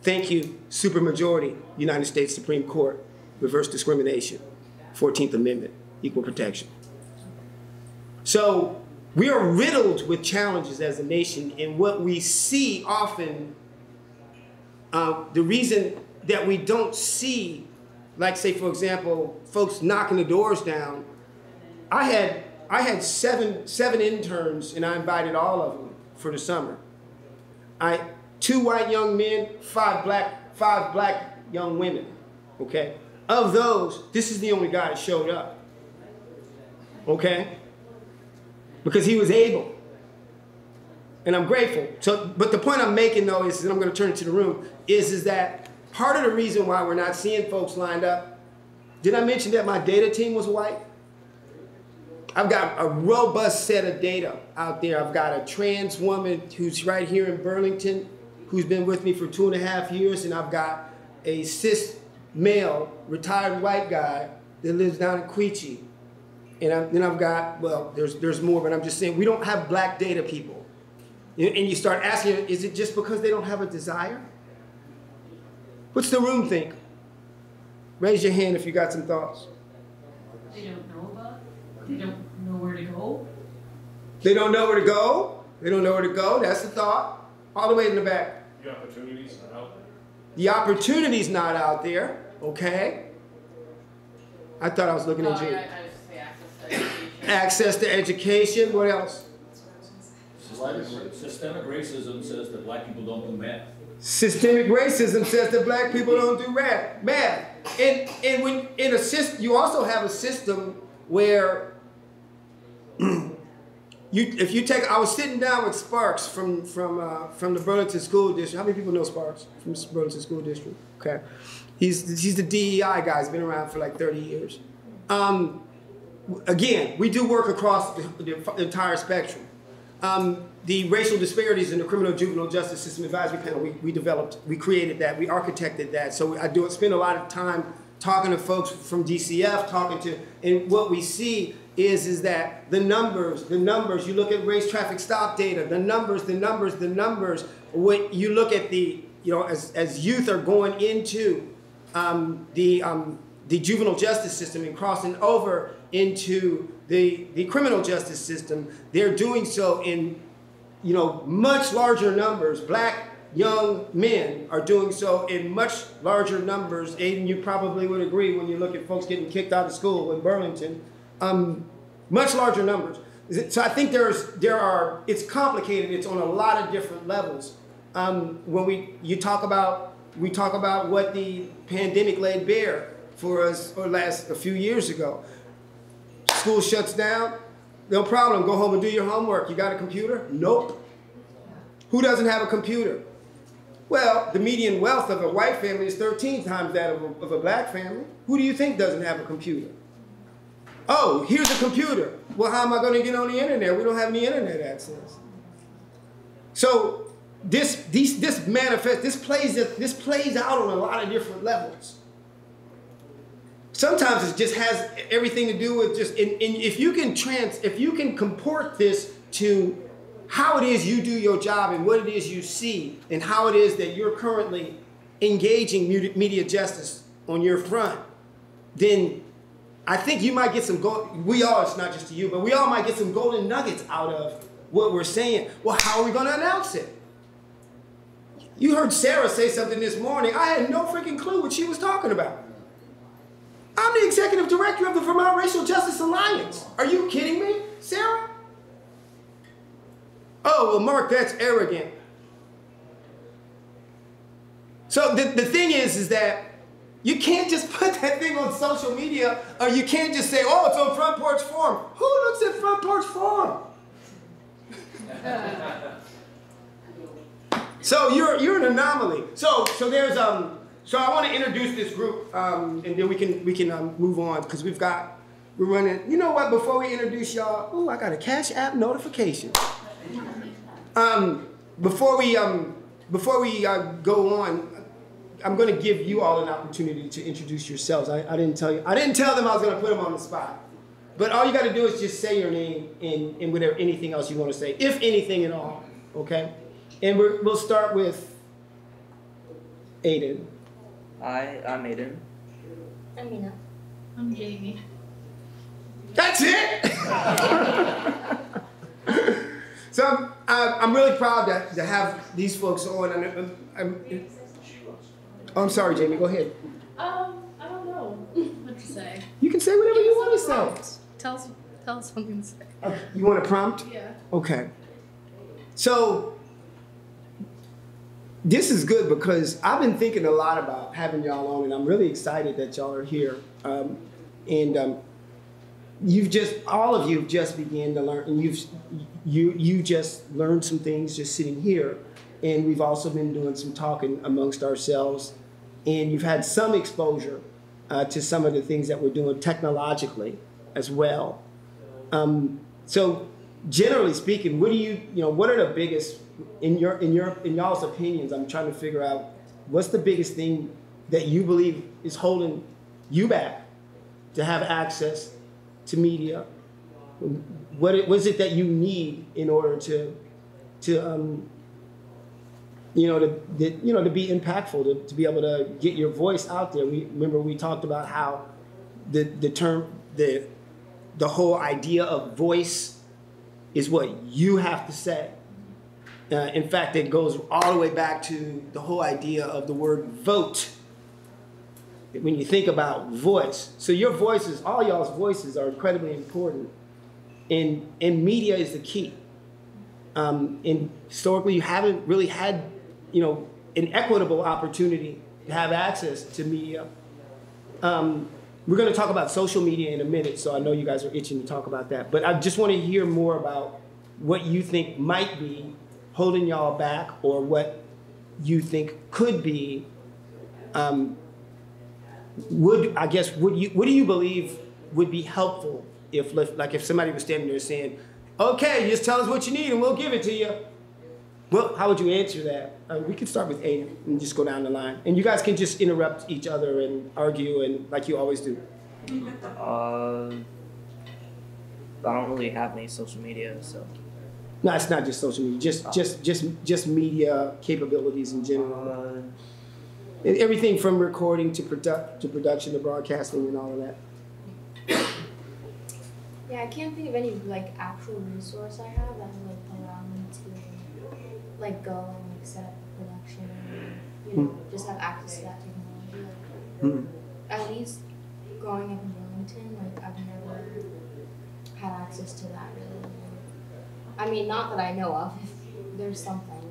Thank you, supermajority, United States Supreme Court. Reverse discrimination, 14th Amendment, equal protection. So we are riddled with challenges as a nation, and what we see often, the reason that we don't see, like say for example, folks knocking the doors down. I had seven interns, and I invited all of them for the summer. Two white young men, five black young women, okay? Of those, this is the only guy that showed up, okay? Because he was able, and I'm grateful. So, but the point I'm making though is, and I'm gonna turn it to the room, is that part of the reason why we're not seeing folks lined up, did I mention that my data team was white? I've got a robust set of data out there. I've got a trans woman who's right here in Burlington, who's been with me for 2.5 years, and I've got a cis male, retired white guy that lives down in Queechee. And then I've got, well, there's more, but I'm just saying, we don't have Black data people. And you start asking, is it just because they don't have a desire? What's the room think? Raise your hand if you got some thoughts. They don't know about it. They don't know where to go. They don't know where to go? They don't know where to go, that's the thought. All the way in the back. The opportunity's not out there. The opportunity's not out there, okay? I thought I was looking at you. I was just saying access to education. Access to education, what else? Systemic racism says that black people don't do math. Systemic racism says that black people don't do math. And when in a system, you also have a system where if you take, I was sitting down with Sparks from the Burlington School District. How many people know Sparks from the Burlington School District? Okay, he's the DEI guy. He's been around for like 30 years. Again, we do work across the entire spectrum. The racial disparities in the criminal juvenile justice system advisory panel, we created that, we architected that. So I do spend a lot of time talking to folks from DCF, and what we see is that the numbers, you look at race traffic stop data, the numbers, what you look at as youth are going into the juvenile justice system and crossing over into the criminal justice system, they're doing so in much larger numbers. Black young men are doing so in much larger numbers. Aiden, you probably would agree when you look at folks getting kicked out of school in Burlington, much larger numbers. So I think it's complicated. It's on a lot of different levels. When we talk about what the pandemic laid bare for us a few years ago. School shuts down, no problem, go home and do your homework. You got a computer? Nope. Who doesn't have a computer? Well, the median wealth of a white family is 13 times that of a black family. Who do you think doesn't have a computer? Oh, here's a computer. Well, how am I gonna get on the internet? We don't have any internet access. So this plays out on a lot of different levels. Sometimes it just has everything to do with just, and if you can comport this to how it is you do your job and what it is you see and how it is that you're currently engaging media justice on your front, then I think you might get some gold. It's not just you, but we all might get some golden nuggets out of what we're saying. Well, how are we going to announce it? You heard Sarah say something this morning. I had no freaking clue what she was talking about. I'm the executive director of the Vermont Racial Justice Alliance. Are you kidding me, Sarah? Oh, well, Mark, that's arrogant. So the thing is that you can't just put that thing on social media, or you can't just say, oh, it's on Front Porch Forum. Who looks at Front Porch Forum? So you're an anomaly. So there's So I want to introduce this group, and then we can move on, because we're running. You know what? Before we introduce y'all, ooh, I got a Cash App notification. Before we go on, I'm going to give you all an opportunity to introduce yourselves. I didn't tell them I was going to put them on the spot, but all you got to do is just say your name and whatever anything else you want to say, if anything at all. Okay, and we'll start with Aiden. Hi, I'm Aiden. I'm Mina. I'm Jamie. That's it! So I'm really proud to have these folks on. I'm sorry, Jamie, go ahead. I don't know what to say. You can say whatever you want to say. Tell us something to say. You want a prompt? Yeah. Okay. So, this is good because I've been thinking a lot about having y'all on, and I'm really excited that y'all are here. All of you have just began to learn, and you just learned some things just sitting here. And we've also been doing some talking amongst ourselves, and you've had some exposure to some of the things that we're doing technologically as well. So generally speaking, what are the biggest, in y'all's opinions, I'm trying to figure out what's the biggest thing that you believe is holding you back to have access to media? What is it that you need in order to be impactful, to be able to get your voice out there? We talked about how the whole idea of voice is what you have to say. In fact, it goes all the way back to the whole idea of the word vote. When you think about voice, so your voices, all y'all's voices are incredibly important, and media is the key. And historically, you haven't really had, you know, an equitable opportunity to have access to media. We're going to talk about social media in a minute, so I know you guys are itching to talk about that. But I just want to hear more about what you think might be holding y'all back, or what you think could be. What do you believe would be helpful if, like, if somebody was standing there saying, "Okay, just tell us what you need and we'll give it to you." Well, how would you answer that? We could start with Aiden and just go down the line. And you guys can just interrupt each other and argue, and like you always do. I don't really have any social media, so. No, it's not just social media. Just media capabilities in general. Everything from recording to production to broadcasting and all of that. Yeah, I can't think of any like actual resource I have that would like allow me to like go and like set up production, and, you know, just have access to that technology. Like, at least growing up in Burlington, like I've never had access to that really. I mean, not that I know of. If there's something,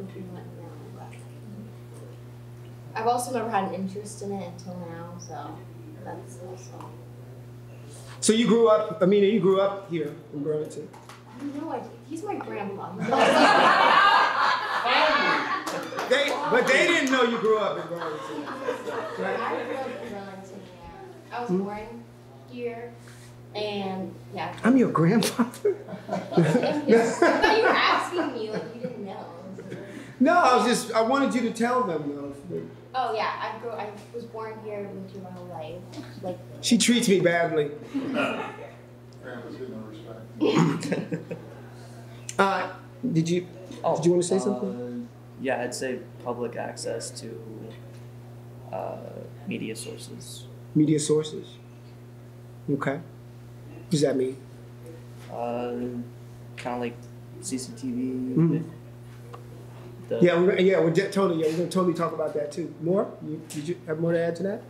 if you let me know. But I've also never had an interest in it until now, so that's also. So you grew up, Amina, you grew up here in Burlington. No, he's my grandpa. But they didn't know you grew up in Burlington. Right? I grew up in Burlington, yeah. I was born here, and yeah. I'm your grandfather? I thought you were asking me, like you didn't know. No, I wanted you to tell them, though. Oh yeah, I was born here, lived here my whole life. Like she treats me badly. Grandma's no respect. Did you want to say something? Yeah, I'd say public access to media sources. Media sources. Okay. What does that mean? Kind of like CCTV. We're going to totally talk about that too. More? Did you have more to add to that?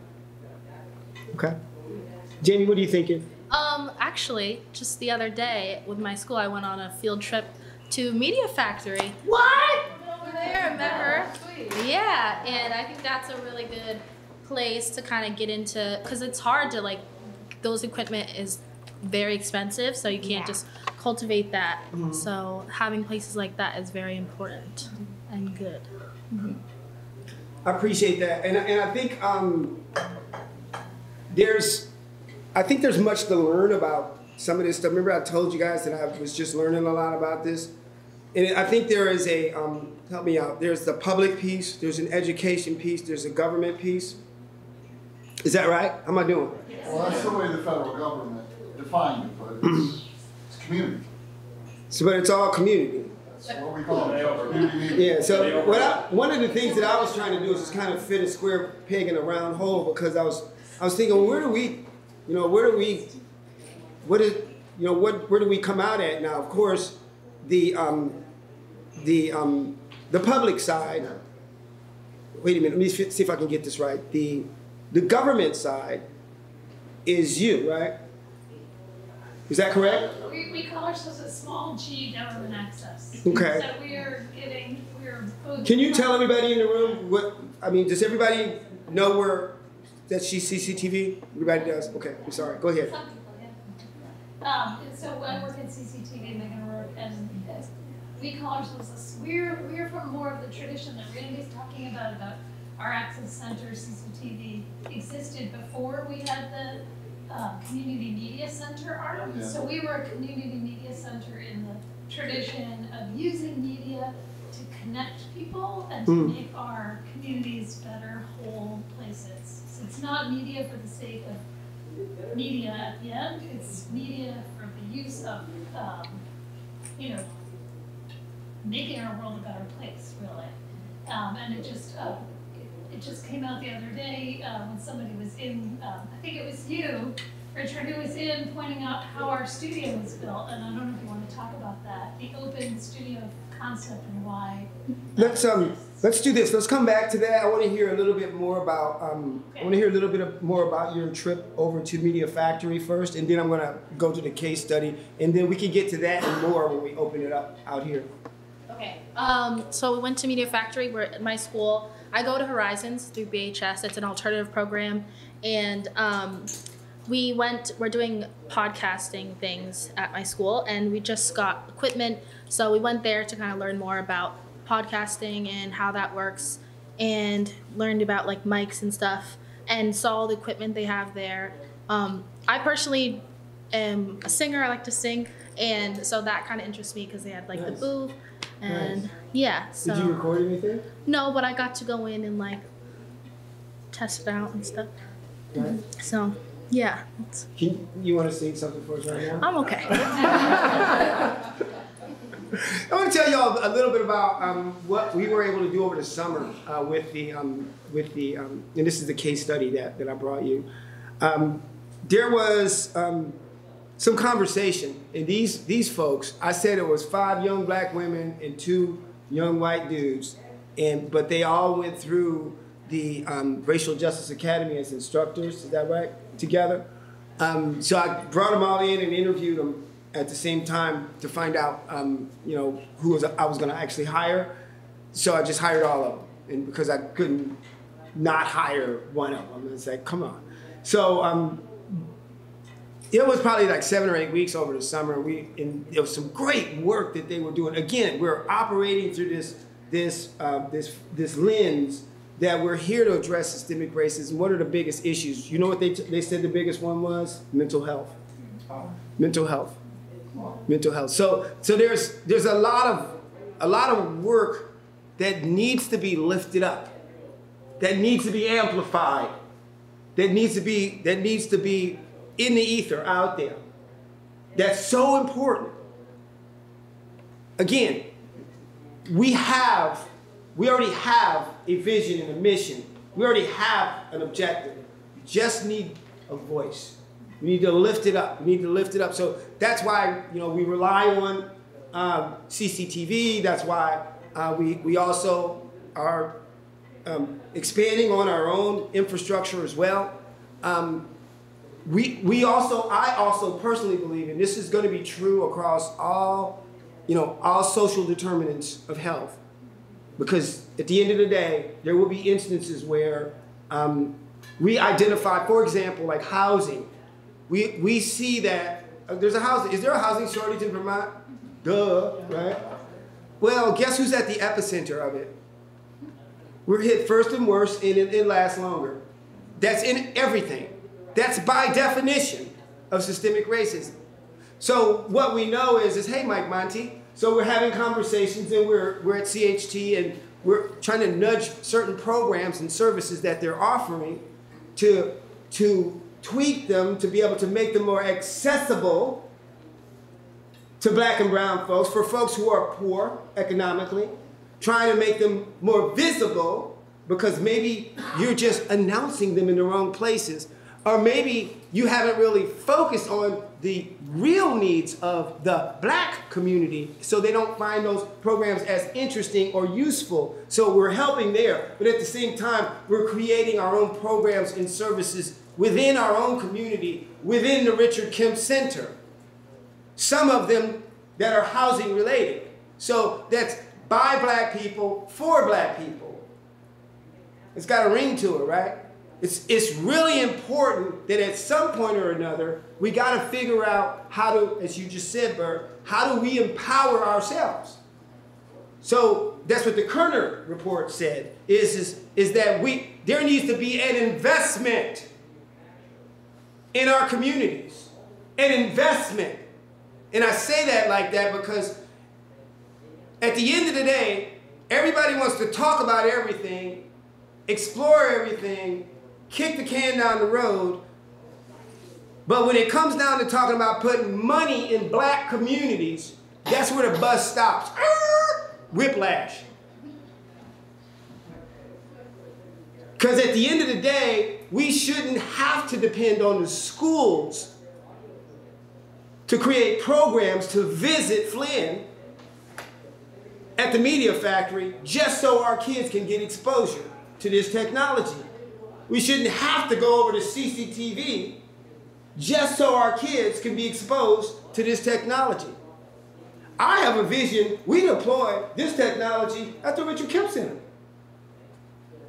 Okay. Jamie, what are you thinking? Actually, just the other day with my school, I went on a field trip to Media Factory. What? Over there, met her. Sweet. Yeah, and I think that's a really good place to kind of get into, because it's hard to like, those equipment is very expensive, so you can't just cultivate that. So having places like that is very important. And good. I appreciate that, and I think there's much to learn about some of this stuff. Remember, I told you guys that I was just learning a lot about this, and I think there is a help me out. There's the public piece. There's an education piece. There's a government piece. Is that right? How am I doing? Yes. Well, that's the way the federal government defined it, but it's community. So, but it's all community. What we call it. Yeah, so one of the things that I was trying to do is just kind of fit a square peg in a round hole, because I was thinking, where do we come out at now? Of course, the public side. Wait a minute, let me see if I can get this right. The government side is you, right? Is that correct? We call ourselves a small G government access. Okay. So can you tell everybody in the room what, I mean, does everybody know that she's CCTV? Everybody does? Okay, I'm sorry, go ahead. Some people, yeah. So I work at CCTV and they're going to work as we call ourselves, we're from more of the tradition that Randy's talking about our access center, CCTV, existed before we had the community media center arm. Yeah. So we were a community media center in the tradition of using media to connect people and to make our communities better, whole places. So it's not media for the sake of media at the end, it's media for the use of, you know, making our world a better place, really. And it just came out the other day when somebody was in, I think it was you, Richard, who was in pointing out how our studio was built, and I don't know if you want to talk about that, the open studio concept and why. Let's do this. Let's come back to that. I want to hear a little bit more about. I want to hear a little bit more about your trip over to Media Factory first, and then I'm going to go to the case study, and then we can get to that and more when we open it up out here. Okay. So we went to Media Factory. We're at my school. I go to Horizons through BHS. It's an alternative program, and we went. We're doing podcasting things at my school, and we just got equipment. So we went there to kind of learn more about podcasting and how that works, and learned about like mics and stuff, and saw all the equipment they have there. I personally am a singer. I like to sing, and so that kind of interests me because they had like the booth, and yeah. So. Did you record anything? No, but I got to go in and like test it out and stuff. Nice. So yeah. You want to sing something for us right now? I'm okay. I want to tell y'all a little bit about what we were able to do over the summer with the and this is the case study that I brought you. There was some conversation, and these folks, I said it was 5 young black women and 2 young white dudes, but they all went through the Racial Justice Academy as instructors, is that right, together? So I brought them all in and interviewed them at the same time to find out, you know, who I was going to actually hire. So I just hired all of them, and because I couldn't not hire one of them, it's like, come on. So it was probably like 7 or 8 weeks over the summer. And there was some great work that they were doing. Again, we're operating through this lens that we're here to address systemic racism. What are the biggest issues? You know what they said the biggest one was? Mental health. Mental health. Mental health. So there's a lot of work that needs to be lifted up, that needs to be amplified, that needs to be in the ether out there. That's so important. Again, we already have a vision and a mission. We already have an objective. You just need a voice. We need to lift it up. We need to lift it up. So that's why, you know, we rely on CCTV. That's why we also are expanding on our own infrastructure as well. I also personally believe, and this is going to be true across all, you know, all social determinants of health, because at the end of the day, there will be instances where we identify, for example, like housing. We see that there's a housing. Is there a housing shortage in Vermont? Duh, right? Well, guess who's at the epicenter of it? We're hit first and worst, and it lasts longer. That's in everything. That's by definition of systemic racism. So what we know is hey, Mike Monty. So we're having conversations, and we're at CHT, and we're trying to nudge certain programs and services that they're offering to tweak them to be able to make them more accessible to black and brown folks, for folks who are poor economically, trying to make them more visible because maybe you're just announcing them in the wrong places, or maybe you haven't really focused on the real needs of the black community, so they don't find those programs as interesting or useful. So we're helping there, but at the same time, we're creating our own programs and services within our own community, within the Richard Kemp Center. Some of them that are housing related. So that's by black people, for black people. It's got a ring to it, right? It's really important that at some point or another, we gotta figure out how to, as you just said, Bert, how do we empower ourselves? So that's what the Kerner Report said, is that there needs to be an investment in our communities, an investment. And I say that like that because at the end of the day, everybody wants to talk about everything, explore everything, kick the can down the road. But when it comes down to talking about putting money in black communities, that's where the bus stops. Whiplash. Because at the end of the day, we shouldn't have to depend on the schools to create programs to visit Flynn at the Media Factory just so our kids can get exposure to this technology. We shouldn't have to go over to CCTV just so our kids can be exposed to this technology. I have a vision. We deploy this technology at the Richard Kemp Center.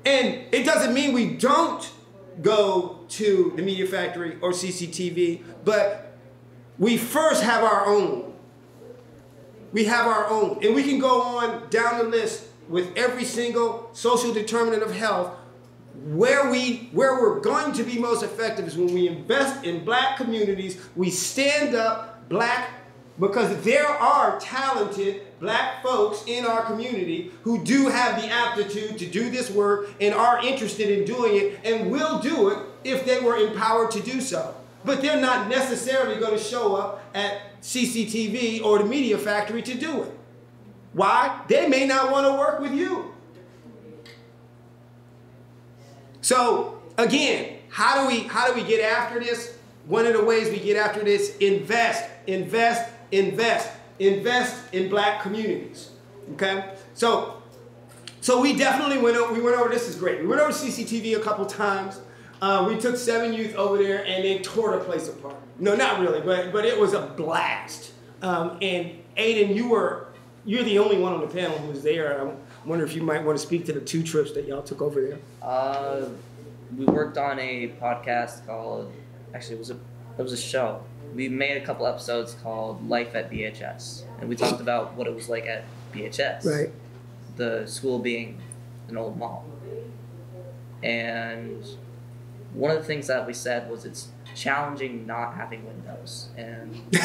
And it doesn't mean we don't go to the Media Factory or CCTV, but we first have our own. We have our own. And we can go on down the list with every single social determinant of health. Where we're going to be most effective is when we invest in black communities. We stand up black, because there are talented black folks in our community who do have the aptitude to do this work and are interested in doing it and will do it if they were empowered to do so. But they're not necessarily going to show up at CCTV or the Media Factory to do it. Why? They may not want to work with you. So again, how do we get after this? One of the ways we get after this: invest, invest, invest, invest in black communities. Okay? So we definitely went over. This is great. We went over CCTV a couple times. We took 7 youth over there and they tore the place apart. No, not really, but it was a blast. And Aiden, you're the only one on the panel who was there. I wonder if you might want to speak to the 2 trips that y'all took over there. We worked on a podcast called, actually it was a show. We made a couple episodes called Life at BHS, and we talked about what it was like at BHS. Right. The school being an old mall. And one of the things that we said was it's challenging not having windows. And is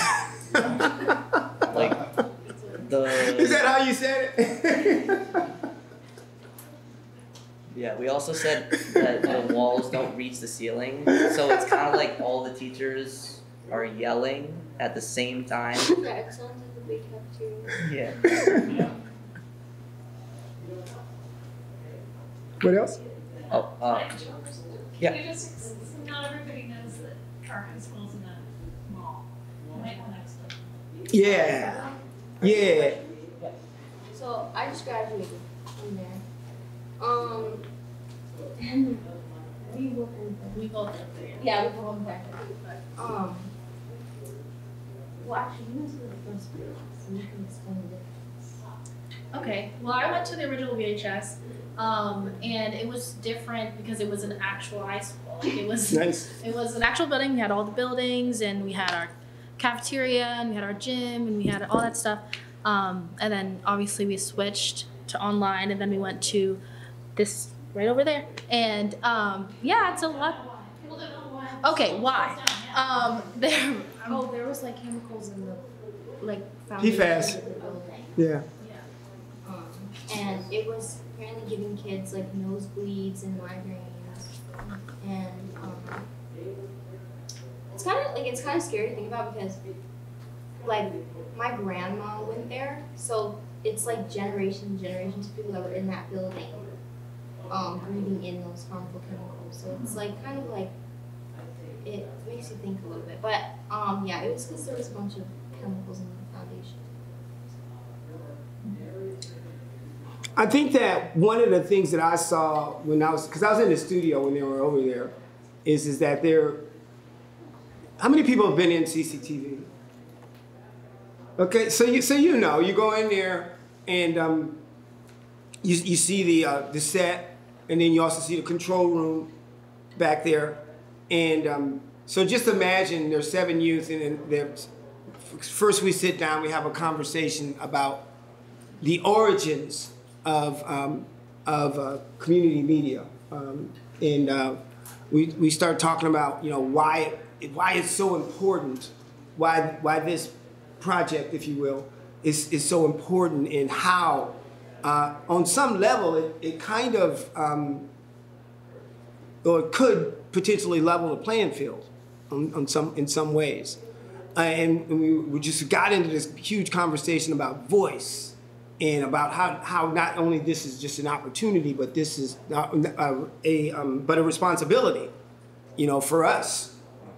that how you said it? Yeah, we also said that the walls don't reach the ceiling, so it's kind of like all the teachers are yelling at the same time. The excellence of the big cafeteria. Yeah. What else? Oh, yeah. You just, not everybody knows that our high school's in that mall. Yeah. Yeah. So I just graduated from there. Well, actually, you went to the first grade, so you can explain the difference. Okay. Well, I went to the original VHS, and it was different because it was an actual high school. It was nice. It was an actual building. We had all the buildings, and we had our cafeteria, and we had our gym, and we had all that stuff. And then obviously we switched to online, and then we went to this right over there. And yeah, it's a lot. Okay, why? There was like chemicals in the PFAS. Yeah. And it was apparently giving kids like nosebleeds and migraines. And it's kind of scary to think about, because like my grandma went there, so it's like generations of people that were in that building. Breathing in those harmful chemicals. So it's like kind of like, it makes you think a little bit. But yeah, it was because there was a bunch of chemicals in the foundation. I think that one of the things that I saw when I was, because I was in the studio when they were over there, is that there, how many people have been in CCTV? Okay, so you know, you go in there and you see the set, and then you also see the control room back there. And so just imagine there's 7 youth, and then first we sit down, we have a conversation about the origins of community media, and we start talking about, you know, why it's so important, why this project, if you will, is so important, and how. On some level, it kind of, or it could potentially level the playing field in some ways. And we just got into this huge conversation about voice, and about how not only this is just an opportunity, but this is not, but a responsibility you know, for us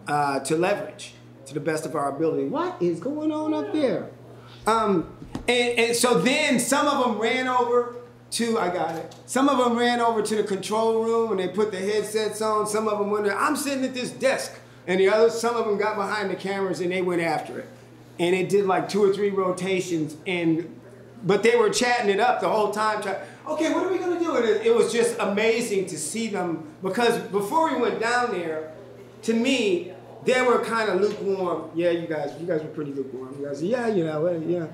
to leverage to the best of our ability. What is going on up there? And so then some of them ran over to, some of them ran over to the control room and they put their headsets on. Some of them went, I'm sitting at this desk. And the others, some of them got behind the cameras and they went after it. And it did like 2 or 3 rotations, but they were chatting it up the whole time. Okay, what are we gonna do? It was just amazing to see them, because before we went down there, to me, they were kind of lukewarm. Yeah, you guys were pretty lukewarm. You guys, yeah, you know, yeah.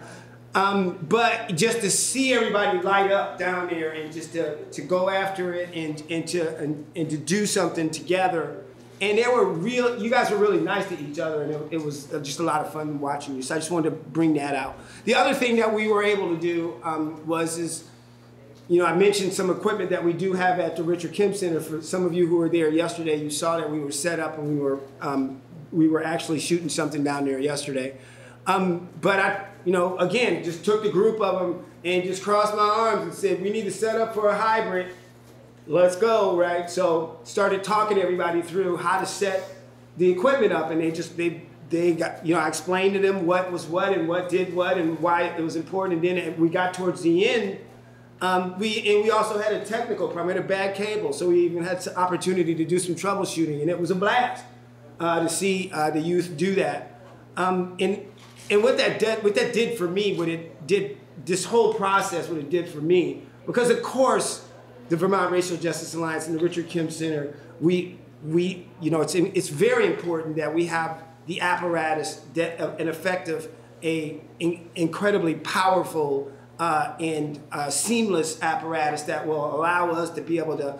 But just to see everybody light up down there and just to go after it and to do something together. And they were real, you guys were really nice to each other, and it was just a lot of fun watching you. So I just wanted to bring that out. The other thing that we were able to do was, you know, I mentioned some equipment that we do have at the Richard Kemp Center. For some of you who were there yesterday, you saw that we were set up and we were actually shooting something down there yesterday. But I, you know, again, just took the group of them and just crossed my arms and said, we need to set up for a hybrid. Let's go, right? So started talking to everybody through how to set the equipment up, and they got, you know, I explained to them what was what and what did what and why it was important. And then we got towards the end, we also had a technical problem. We had a bad cable, so we even had the opportunity to do some troubleshooting, and it was a blast to see the youth do that. And what that did for me, what it did, this whole process, what it did for me, because of course, the Vermont Racial Justice Alliance and the Richard Kemp Center, we you know, it's very important that we have the apparatus that an effective, incredibly powerful and seamless apparatus that will allow us to be able to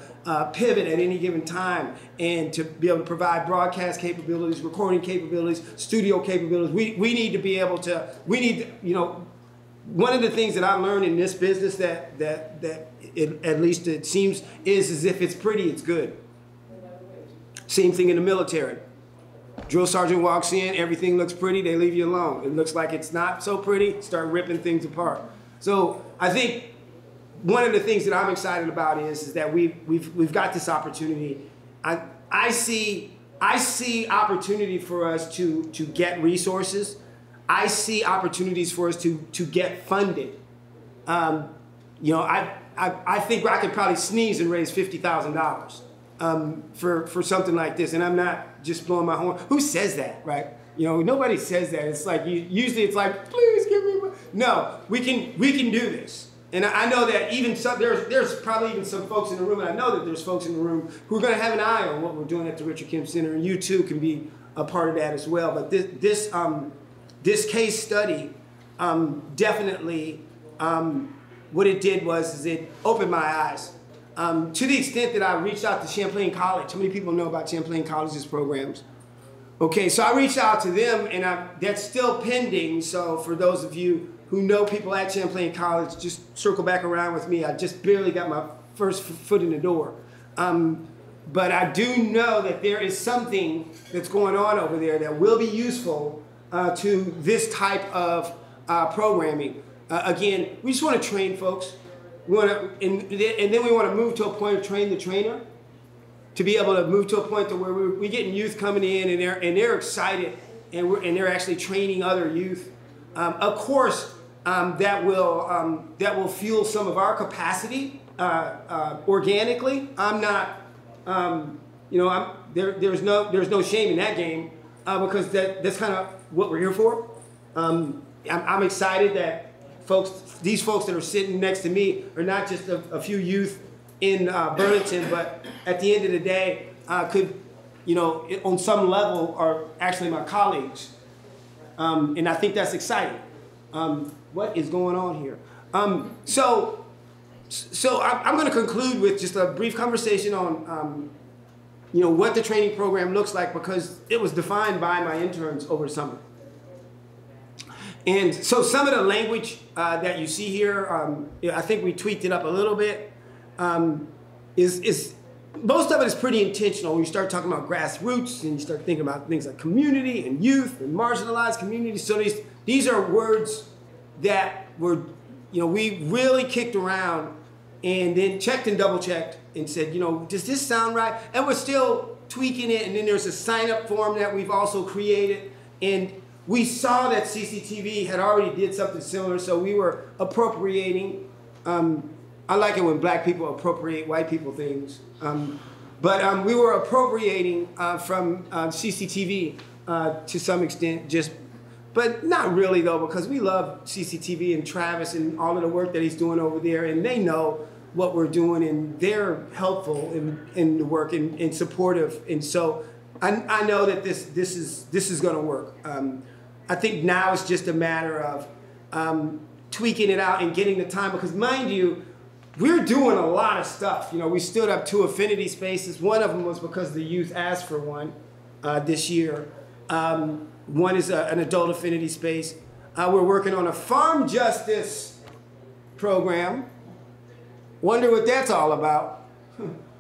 pivot at any given time and to be able to provide broadcast capabilities, recording capabilities, studio capabilities. We need to be able to, you know, one of the things that I learned in this business that at least it seems is as if it's pretty, it's good. Same thing in the military. Drill sergeant walks in, everything looks pretty, they leave you alone. It looks like it's not so pretty, start ripping things apart. So I think one of the things that I'm excited about is that we've got this opportunity. I see opportunity for us to get resources. I see opportunities for us to get funded. You know, I think I could probably sneeze and raise $50,000 for something like this. And I'm not just blowing my horn. Who says that, right? You know, nobody says that. It's like, usually it's like, please give me money. No, we can do this. And I know that even some, there's probably even some folks in the room, and I know that there's folks in the room who are gonna have an eye on what we're doing at the Richard Kemp Center, and you too can be a part of that as well. But this case study definitely, what it did was it opened my eyes. To the extent that I reached out to Champlain College. How many people know about Champlain College's programs? Okay, so I reached out to them, and that's still pending. So for those of you who know people at Champlain College, just circle back around with me. I just barely got my first foot in the door. But I do know that there is something that's going on over there that will be useful to this type of programming. Again, we just want to train folks. We want to, and then we want to move to a point of train the trainer, to be able to move to a point to where we're getting youth coming in and they're excited and they're actually training other youth. Of course, that will fuel some of our capacity organically. I'm not, you know, there's no shame in that game because that's kind of what we're here for. I'm excited that these folks that are sitting next to me are not just a few youth in Burlington, but at the end of the day, could, you know, on some level are actually my colleagues. And I think that's exciting. What is going on here? So I'm gonna conclude with just a brief conversation on you know, what the training program looks like, because it was defined by my interns over summer. And so some of the language that you see here, I think we tweaked it up a little bit, most of it is pretty intentional. When you start talking about grassroots and you start thinking about things like community and youth and marginalized communities. So these are words that were, you know, we really kicked around and then checked and double checked and said, you know, does this sound right? And we're still tweaking it, and then there's a sign-up form that we've also created. And we saw that CCTV had already did something similar, so we were appropriating. I like it when black people appropriate white people things. But we were appropriating from CCTV to some extent, but not really though, because we love CCTV and Travis and all of the work that he's doing over there, and they know what we're doing, and they're helpful in the work and supportive. And so I know that this is gonna work. I think now it's just a matter of tweaking it out and getting the time, because mind you, we're doing a lot of stuff. You know, we stood up 2 affinity spaces. One of them was because the youth asked for one this year. One is an adult affinity space. We're working on a farm justice program. Wonder what that's all about.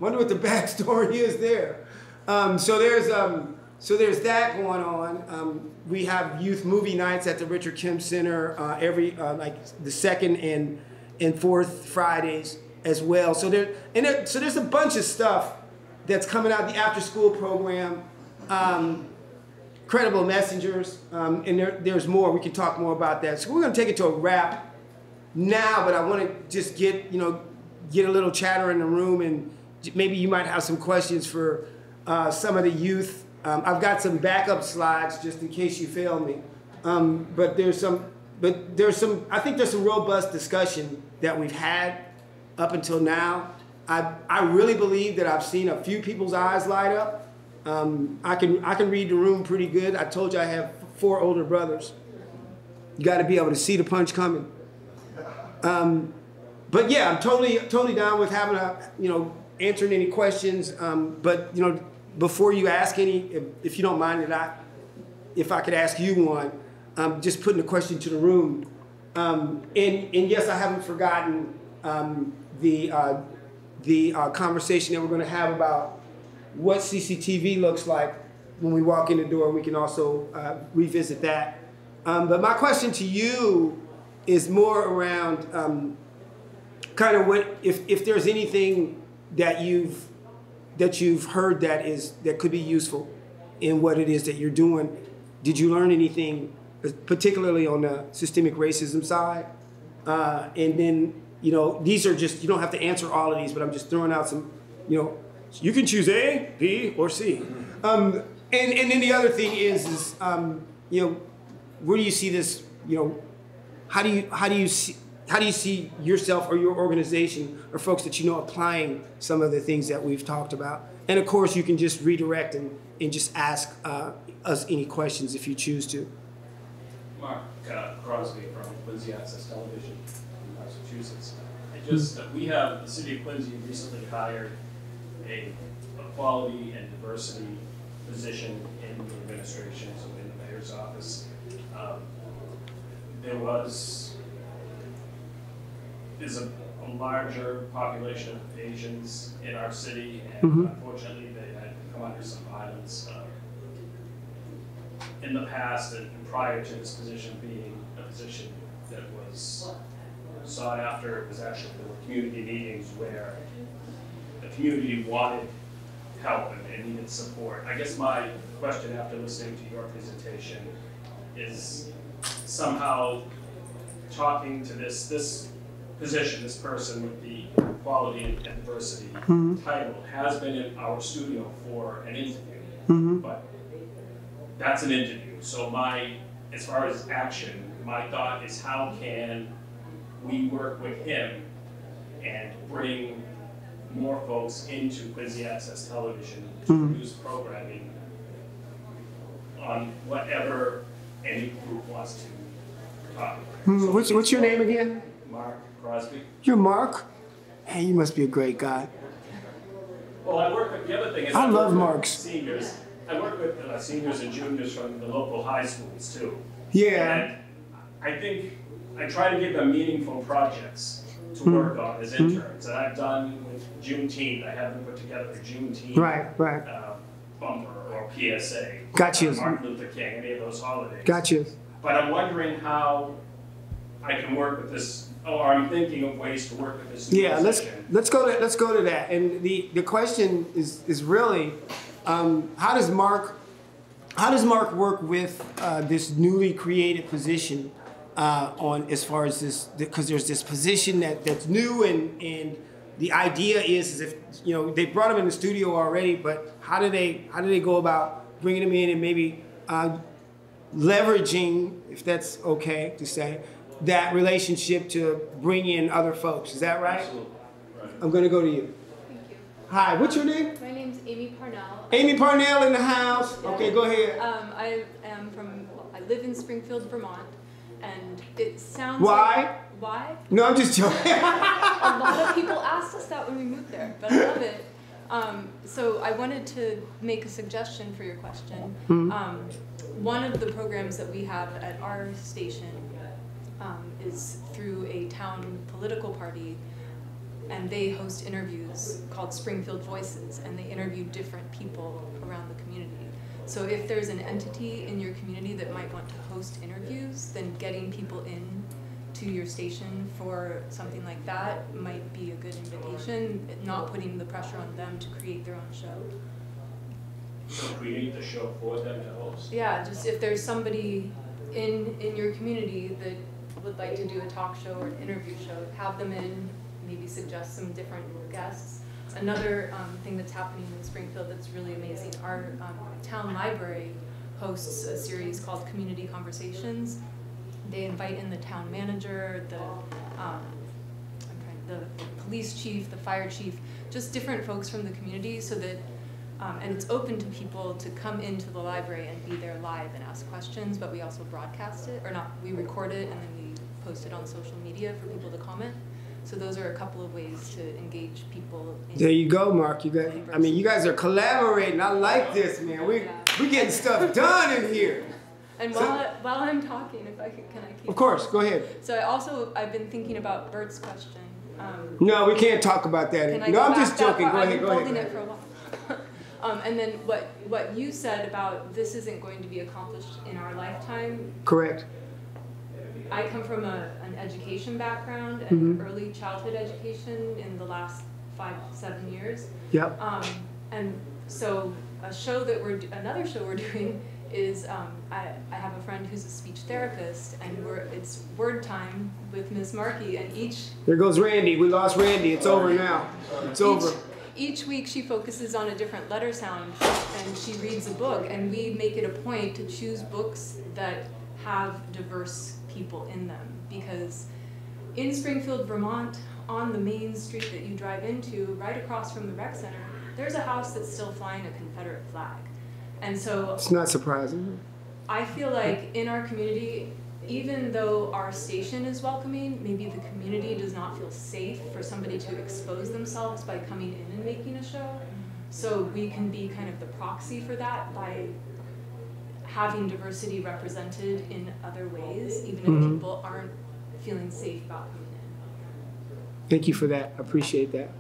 Wonder what the backstory is there. So there's that going on. We have youth movie nights at the Richard Kemp Center every like the 2nd and 4th Fridays as well. So there's a bunch of stuff that's coming out. The after school program, Credible Messengers, and there's more. We can talk more about that. So we're going to take it to a wrap now, but I want to just get a little chatter in the room, and maybe you might have some questions for some of the youth. I've got some backup slides just in case you fail me. But I think there's some robust discussion that we've had up until now. I really believe that I've seen a few people's eyes light up. I can read the room pretty good. I told you I have 4 older brothers. You got to be able to see the punch coming. But yeah, I'm totally down with having answering any questions. But before you ask any, if you don't mind that if I could ask you one. Just putting a question to the room. And yes, I haven't forgotten the conversation that we're going to have about what CCTV looks like when we walk in the door. We can also revisit that. But my question to you is more around kind of what if there's anything that you've heard that could be useful in what it is that you're doing. Did you learn anything, particularly on the systemic racism side? And then, these are just, you don't have to answer all of these, but I'm just throwing out some, you can choose A, B, or C. And then the other thing is where do you see this, how do you see yourself or your organization or folks that you know applying some of the things that we've talked about? And of course, you can just redirect and just ask us any questions if you choose to. Mark Crosby from Quincy Access Television in Massachusetts. We have the city of Quincy recently hired a equality and diversity position in the administration, so in the mayor's office. There's a larger population of Asians in our city, and unfortunately they had come under some violence in the past and prior to this position being a position that was sought after. It was actually, there were community meetings where the community wanted help and needed support. I guess my question after listening to your presentation is somehow talking to this position, this person with the equality and diversity title has been in our studio for an interview, but that's an interview. So as far as action, my thought is how can we work with him and bring more folks into Quincy Access Television to produce programming on whatever any group wants to talk about. So what's your name again? Mark Crosby. You're Mark? Hey, you must be a great guy. Well, I work with, the other thing is I love Mark's. Seniors. I work with seniors and juniors from the local high schools too. Yeah. And I think I try to give them meaningful projects to work on as interns. And I've done with Juneteenth, I have them put together a Juneteenth bumper or PSA. Gotcha. Martin Luther King, any of those holidays. Gotcha. But I'm wondering how I can work with this, or I'm thinking of ways to work with this. Yeah, let's go to that. And the question is really How does Mark work with this newly created position on as far as this, because there's this position that's new, and the idea is if, you know, they brought him in the studio already, but how do they go about bringing him in and maybe leveraging, if that's okay to say, that relationship to bring in other folks? Is that right? Absolutely. Right. I'm going to go to you. Thank you. Hi, what's your name? My name's Amy Parnell. Amy Parnell in the house. Yeah. Okay, go ahead. I live in Springfield, Vermont, and it sounds Why? No, I'm just joking. A lot of people asked us that when we moved there, but I love it. So I wanted to make a suggestion for your question. Mm-hmm. One of the programs that we have at our station is through a town political party, and they host interviews called Springfield Voices, and they interview different people around the community. So if there's an entity in your community that might want to host interviews, then getting people in to your station for something like that might be a good invitation, not putting the pressure on them to create their own show. So create the show for them to host. Yeah, just if there's somebody in your community that would like to do a talk show or an interview show, have them in, maybe suggest some different guests. Another thing that's happening in Springfield that's really amazing, our town library hosts a series called Community Conversations. They invite in the town manager, the police chief, the fire chief, just different folks from the community, so that and it's open to people to come into the library and be there live and ask questions, but we also broadcast it, or not, we record it and then we post it on social media for people to comment. So those are a couple of ways to engage people. There you go, Mark. You guys, I mean, you guys are collaborating. I like this, man. We're getting stuff done in here. And so, while I'm talking, if I could, can I keep? Of course, go ahead. So I've been thinking about Bert's question. No, we can't talk about that. No, I'm just joking. Go ahead, go ahead. I've been holding it for a while. And then what you said about this isn't going to be accomplished in our lifetime. Correct. I come from an education background and early childhood education in the last 5-7 years. Yep. And so another show we're doing is I have a friend who's a speech therapist, and it's word time with Miss Markey, and there goes Randy. We lost Randy. It's over now. It's over. Each week she focuses on a different letter sound, and she reads a book, and we make it a point to choose books that have diverse people in them, because in Springfield, Vermont, on the main street that you drive into, right across from the rec center, there's a house that's still flying a Confederate flag. And so it's not surprising. I feel like in our community, even though our station is welcoming, maybe the community does not feel safe for somebody to expose themselves by coming in and making a show. So we can be kind of the proxy for that by having diversity represented in other ways, even if people aren't feeling safe about coming in. Thank you for that. I appreciate that.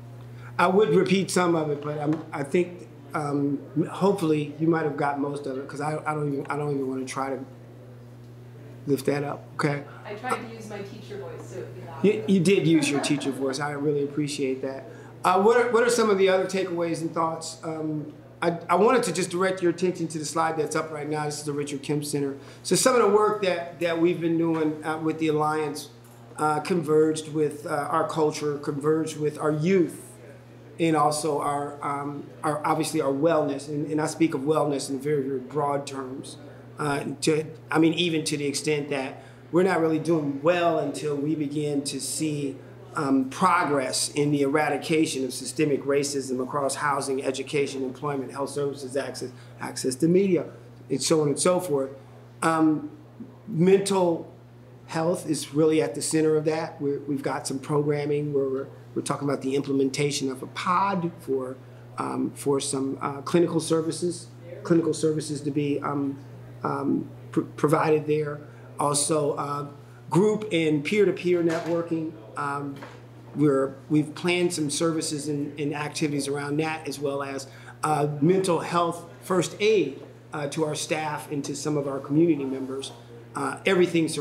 I would repeat some of it, but I think hopefully you might have got most of it, because I don't even want to try to lift that up. Okay. I tried to use my teacher voice, so it would be loud. You did use your teacher voice. I really appreciate that. What are some of the other takeaways and thoughts? I wanted to just direct your attention to the slide that's up right now. This is the Richard Kemp Center. So some of the work that we've been doing with the Alliance converged with our culture, converged with our youth, and also our obviously our wellness. And I speak of wellness in very, very broad terms. I mean, even to the extent that we're not really doing well until we begin to see progress in the eradication of systemic racism across housing, education, employment, health services, access to media, and so on and so forth. Mental health is really at the center of that. We've got some programming where we're talking about the implementation of a pod for some clinical services to be provided there. Also, group and peer-to-peer networking. We've planned some services and activities around that, as well as mental health first aid to our staff and to some of our community members. Everything is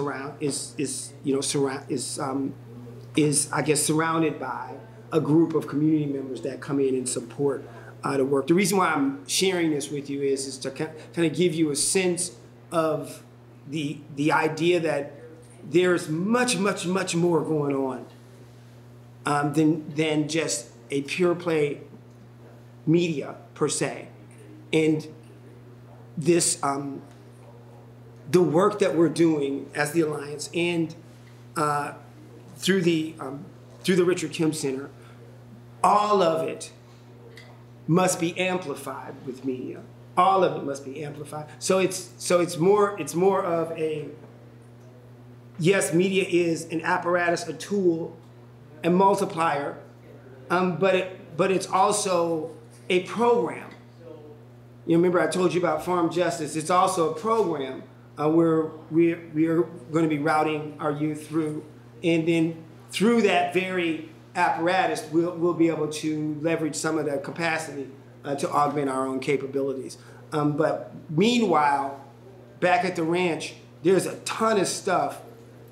surrounded by a group of community members that come in and support to work. The reason why I'm sharing this with you is to kind of give you a sense of the idea that there's much, much, much more going on than just a pure play media per se. And this, the work that we're doing as the Alliance and through the Richard Kemp Center, all of it must be amplified with media. All of it must be amplified. So it's more of a, yes, media is an apparatus, a tool, a multiplier, but it's also a program. You remember I told you about Farm Justice. It's also a program where we are going to be routing our youth through, and then through that very apparatus, we'll be able to leverage some of the capacity to augment our own capabilities. But meanwhile, back at the ranch, there's a ton of stuff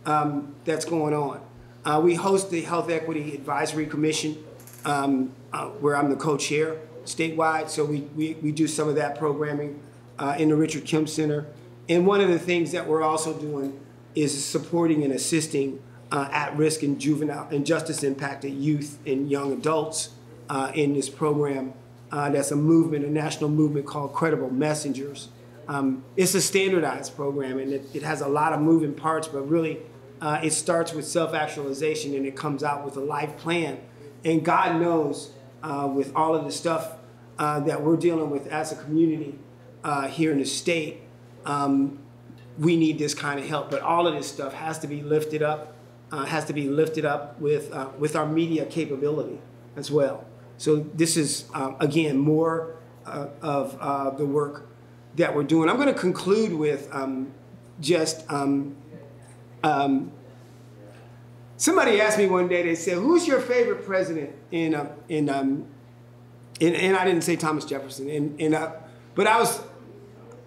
that's going on. We host the Health Equity Advisory Commission, where I'm the co-chair statewide, so we do some of that programming in the Richard Kemp Center. And one of the things that we're also doing is supporting and assisting at-risk and juvenile and justice-impacted youth and young adults in this program. That's a movement, a national movement called Credible Messengers. It's a standardized program, and it has a lot of moving parts, but really it starts with self-actualization, and it comes out with a life plan. And God knows with all of the stuff that we're dealing with as a community here in the state, we need this kind of help. But all of this stuff has to be lifted up. Has to be lifted up with our media capability as well. So this is, again, more of the work that we're doing. I'm going to conclude with somebody asked me one day, they said, who's your favorite president? And I didn't say Thomas Jefferson. But I was,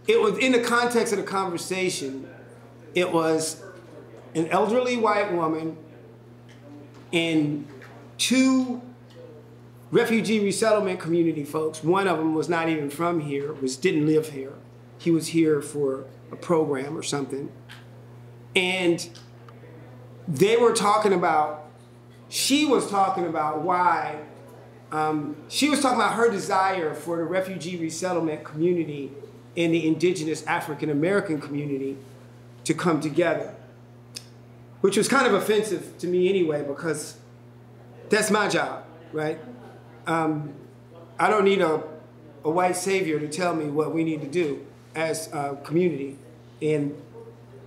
it was in the context of the conversation, it was an elderly white woman and two refugee resettlement community folks. One of them was not even from here, didn't live here. He was here for a program or something. And they were talking about, she was talking about why, she was talking about her desire for the refugee resettlement community and the indigenous African American community to come together, which was kind of offensive to me anyway, because that's my job, right? I don't need a white savior to tell me what we need to do as a community. And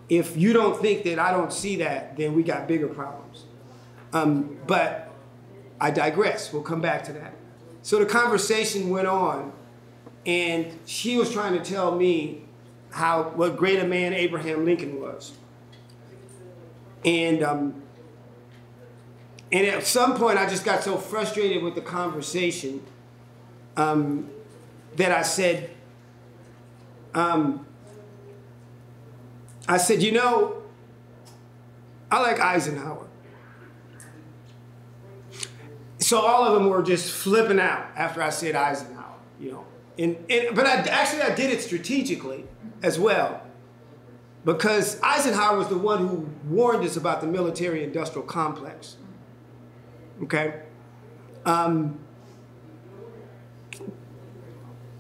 if you don't think that I don't see that, then we got bigger problems. But I digress. We'll come back to that. So the conversation went on, and she was trying to tell me what great a man Abraham Lincoln was. And at some point, I just got so frustrated with the conversation that I said, you know, I like Eisenhower. So all of them were just flipping out after I said Eisenhower, you know. But I did it strategically as well, because Eisenhower was the one who warned us about the military-industrial complex, okay?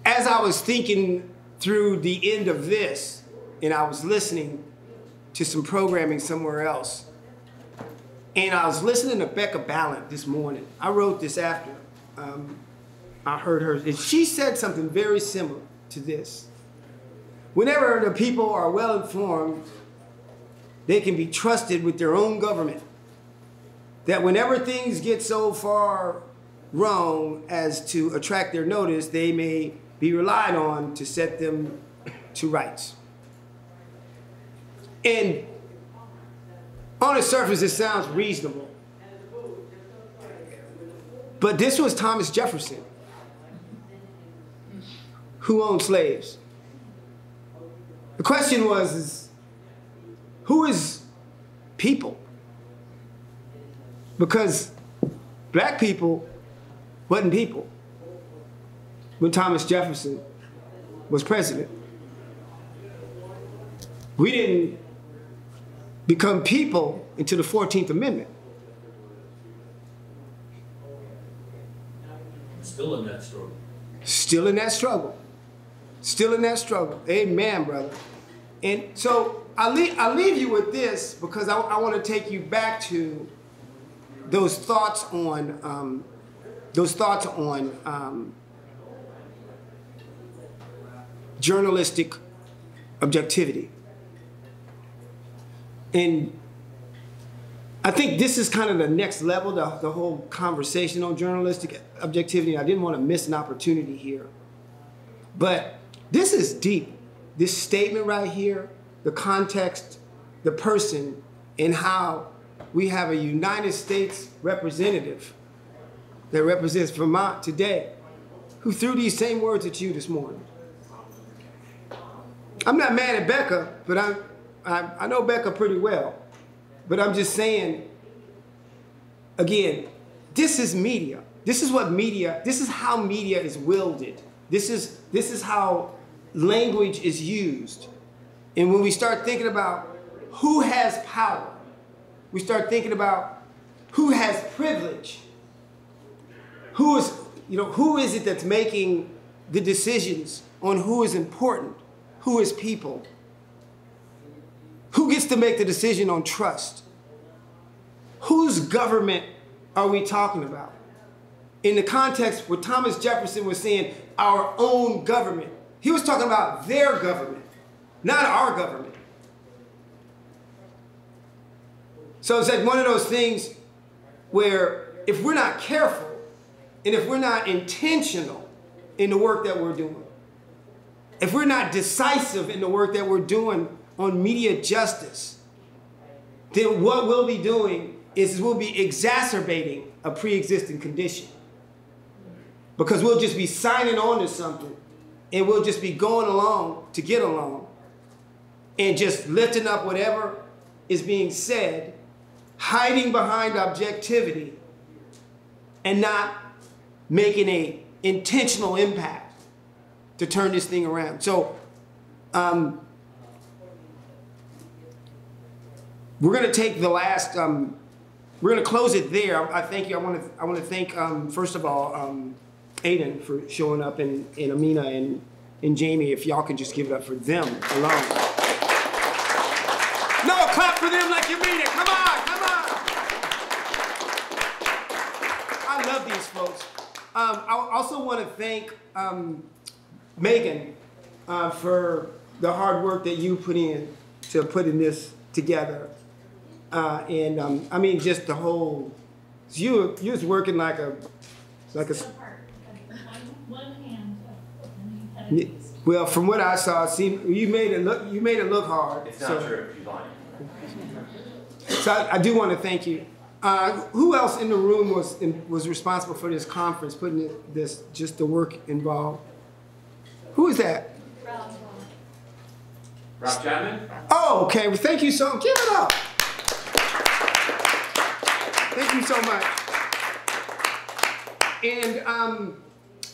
As I was thinking through the end of this, and I was listening to some programming somewhere else, and I was listening to Becca Balint this morning. I wrote this after I heard her, and she said something very similar to this. Whenever the people are well-informed, they can be trusted with their own government. That whenever things get so far wrong as to attract their notice, they may be relied on to set them to rights. And on the surface, it sounds reasonable. But this was Thomas Jefferson, who owned slaves. The question was, who is people? Because black people wasn't people. when Thomas Jefferson was president, we didn't become people until the 14th Amendment. Still in that struggle. Still in that struggle. Still in that struggle. Amen, brother. And so I leave you with this because I want to take you back to those thoughts on journalistic objectivity. And I think this is kind of the next level, the whole conversation on journalistic objectivity. I didn't want to miss an opportunity here. But this is deep. This statement right here, the context, the person, and how we have a United States representative that represents Vermont today who threw these same words at you this morning. I'm not mad at Becca, but I know Becca pretty well, but I'm just saying, again, this is media. This is what media, this is how media is wielded. This is how language is used. And when we start thinking about who has power, we start thinking about who has privilege, who is it that's making the decisions on who is important, who is people. Who gets to make the decision on trust? Whose government are we talking about? In the context where Thomas Jefferson was saying our own government, he was talking about their government, not our government. So it's like one of those things where if we're not careful and if we're not intentional in the work that we're doing, if we're not decisive in the work that we're doing on media justice, then what we'll be doing is we'll be exacerbating a pre-existing condition. Because we'll just be signing on to something and we'll just be going along to get along and just lifting up whatever is being said, hiding behind objectivity and not making an intentional impact to turn this thing around. So, we're going to take the last, we're going to close it there. I thank you. I want to thank, first of all, Aiden for showing up and Amina and Jamie. If y'all can just give it up for them alone. No, clap for them like you mean it. Come on, come on. I love these folks. I also want to thank Megan for the hard work that you put in to putting this together. I mean, just the whole, you was working like a. One hand. Well, from what I saw, it seemed you made it look hard. It's not true if you lie. So I do want to thank you. Who else in the room was responsible for this conference, putting this just the work involved? Who is that? Rob Chapman? Oh, okay. Well, thank you so much. Give it up. Thank you so much. And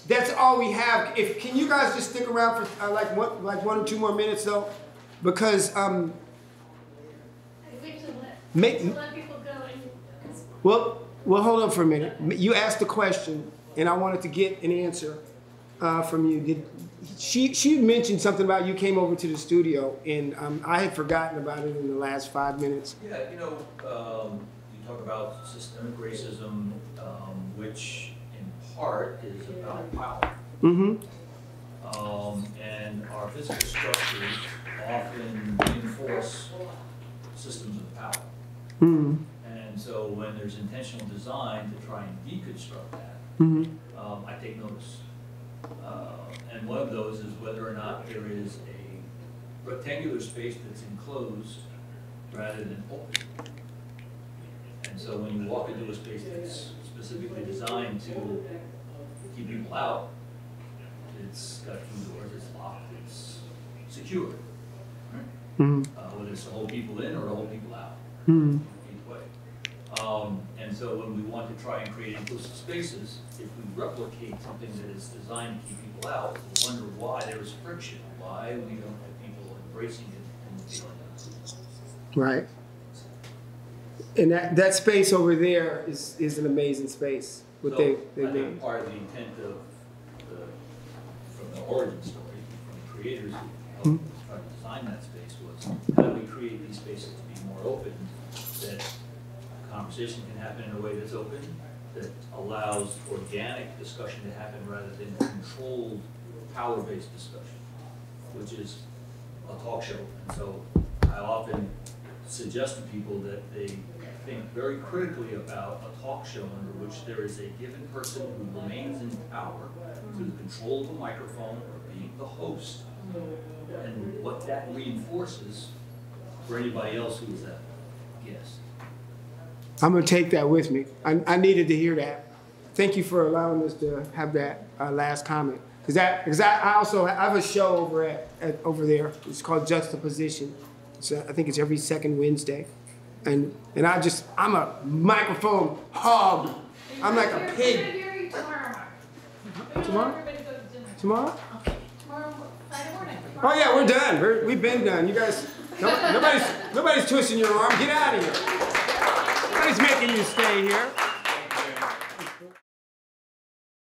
that's all we have. Can you guys just stick around for like one or two more minutes though, because let people go. Well, hold on for a minute. You asked a question, and I wanted to get an answer from you. She mentioned something about you came over to the studio, and I had forgotten about it in the last 5 minutes. Yeah, you talk about systemic racism, which in part is about power. Mm-hmm. And our physical structures often reinforce systems of power. Mm-hmm. And so when there's intentional design to try and deconstruct that, mm-hmm. I take notice. And one of those is whether or not there is a rectangular space that's enclosed rather than open. And so when you walk into a space that's specifically designed to keep people out, it's got two doors, it's locked, it's secure. Right? Mm-hmm. Whether it's to hold people in or to hold people out. Mm-hmm. Either way. And And so when we want to try and create inclusive spaces, if we replicate something that is designed to keep people out, we'll wonder why there is friction, why we don't have people embracing it and feeling it. Right. And that space over there is an amazing space. What so they I think part of the intent of from the origin story, from the creators who helped us try to design that space was how do we create these spaces to be more open, that conversation can happen in a way that's open, that allows organic discussion to happen rather than controlled power-based discussion, which is a talk show. And so I often suggest to people that they think very critically about a talk show under which there is a given person who remains in power through the control of the microphone or being the host, and what that reinforces for anybody else who is that guest. I'm going to take that with me. I needed to hear that. Thank you for allowing us to have that last comment. Because I also have a show over at over there. It's called Juxtaposition. So I think it's every second Wednesday. And I'm a microphone hog. I'm like a pig. Tomorrow? Tomorrow? Okay. Tomorrow, Friday morning. Oh yeah, we're done. We've been done. You guys, nobody's twisting your arm. Get out of here. Nobody's making you stay here.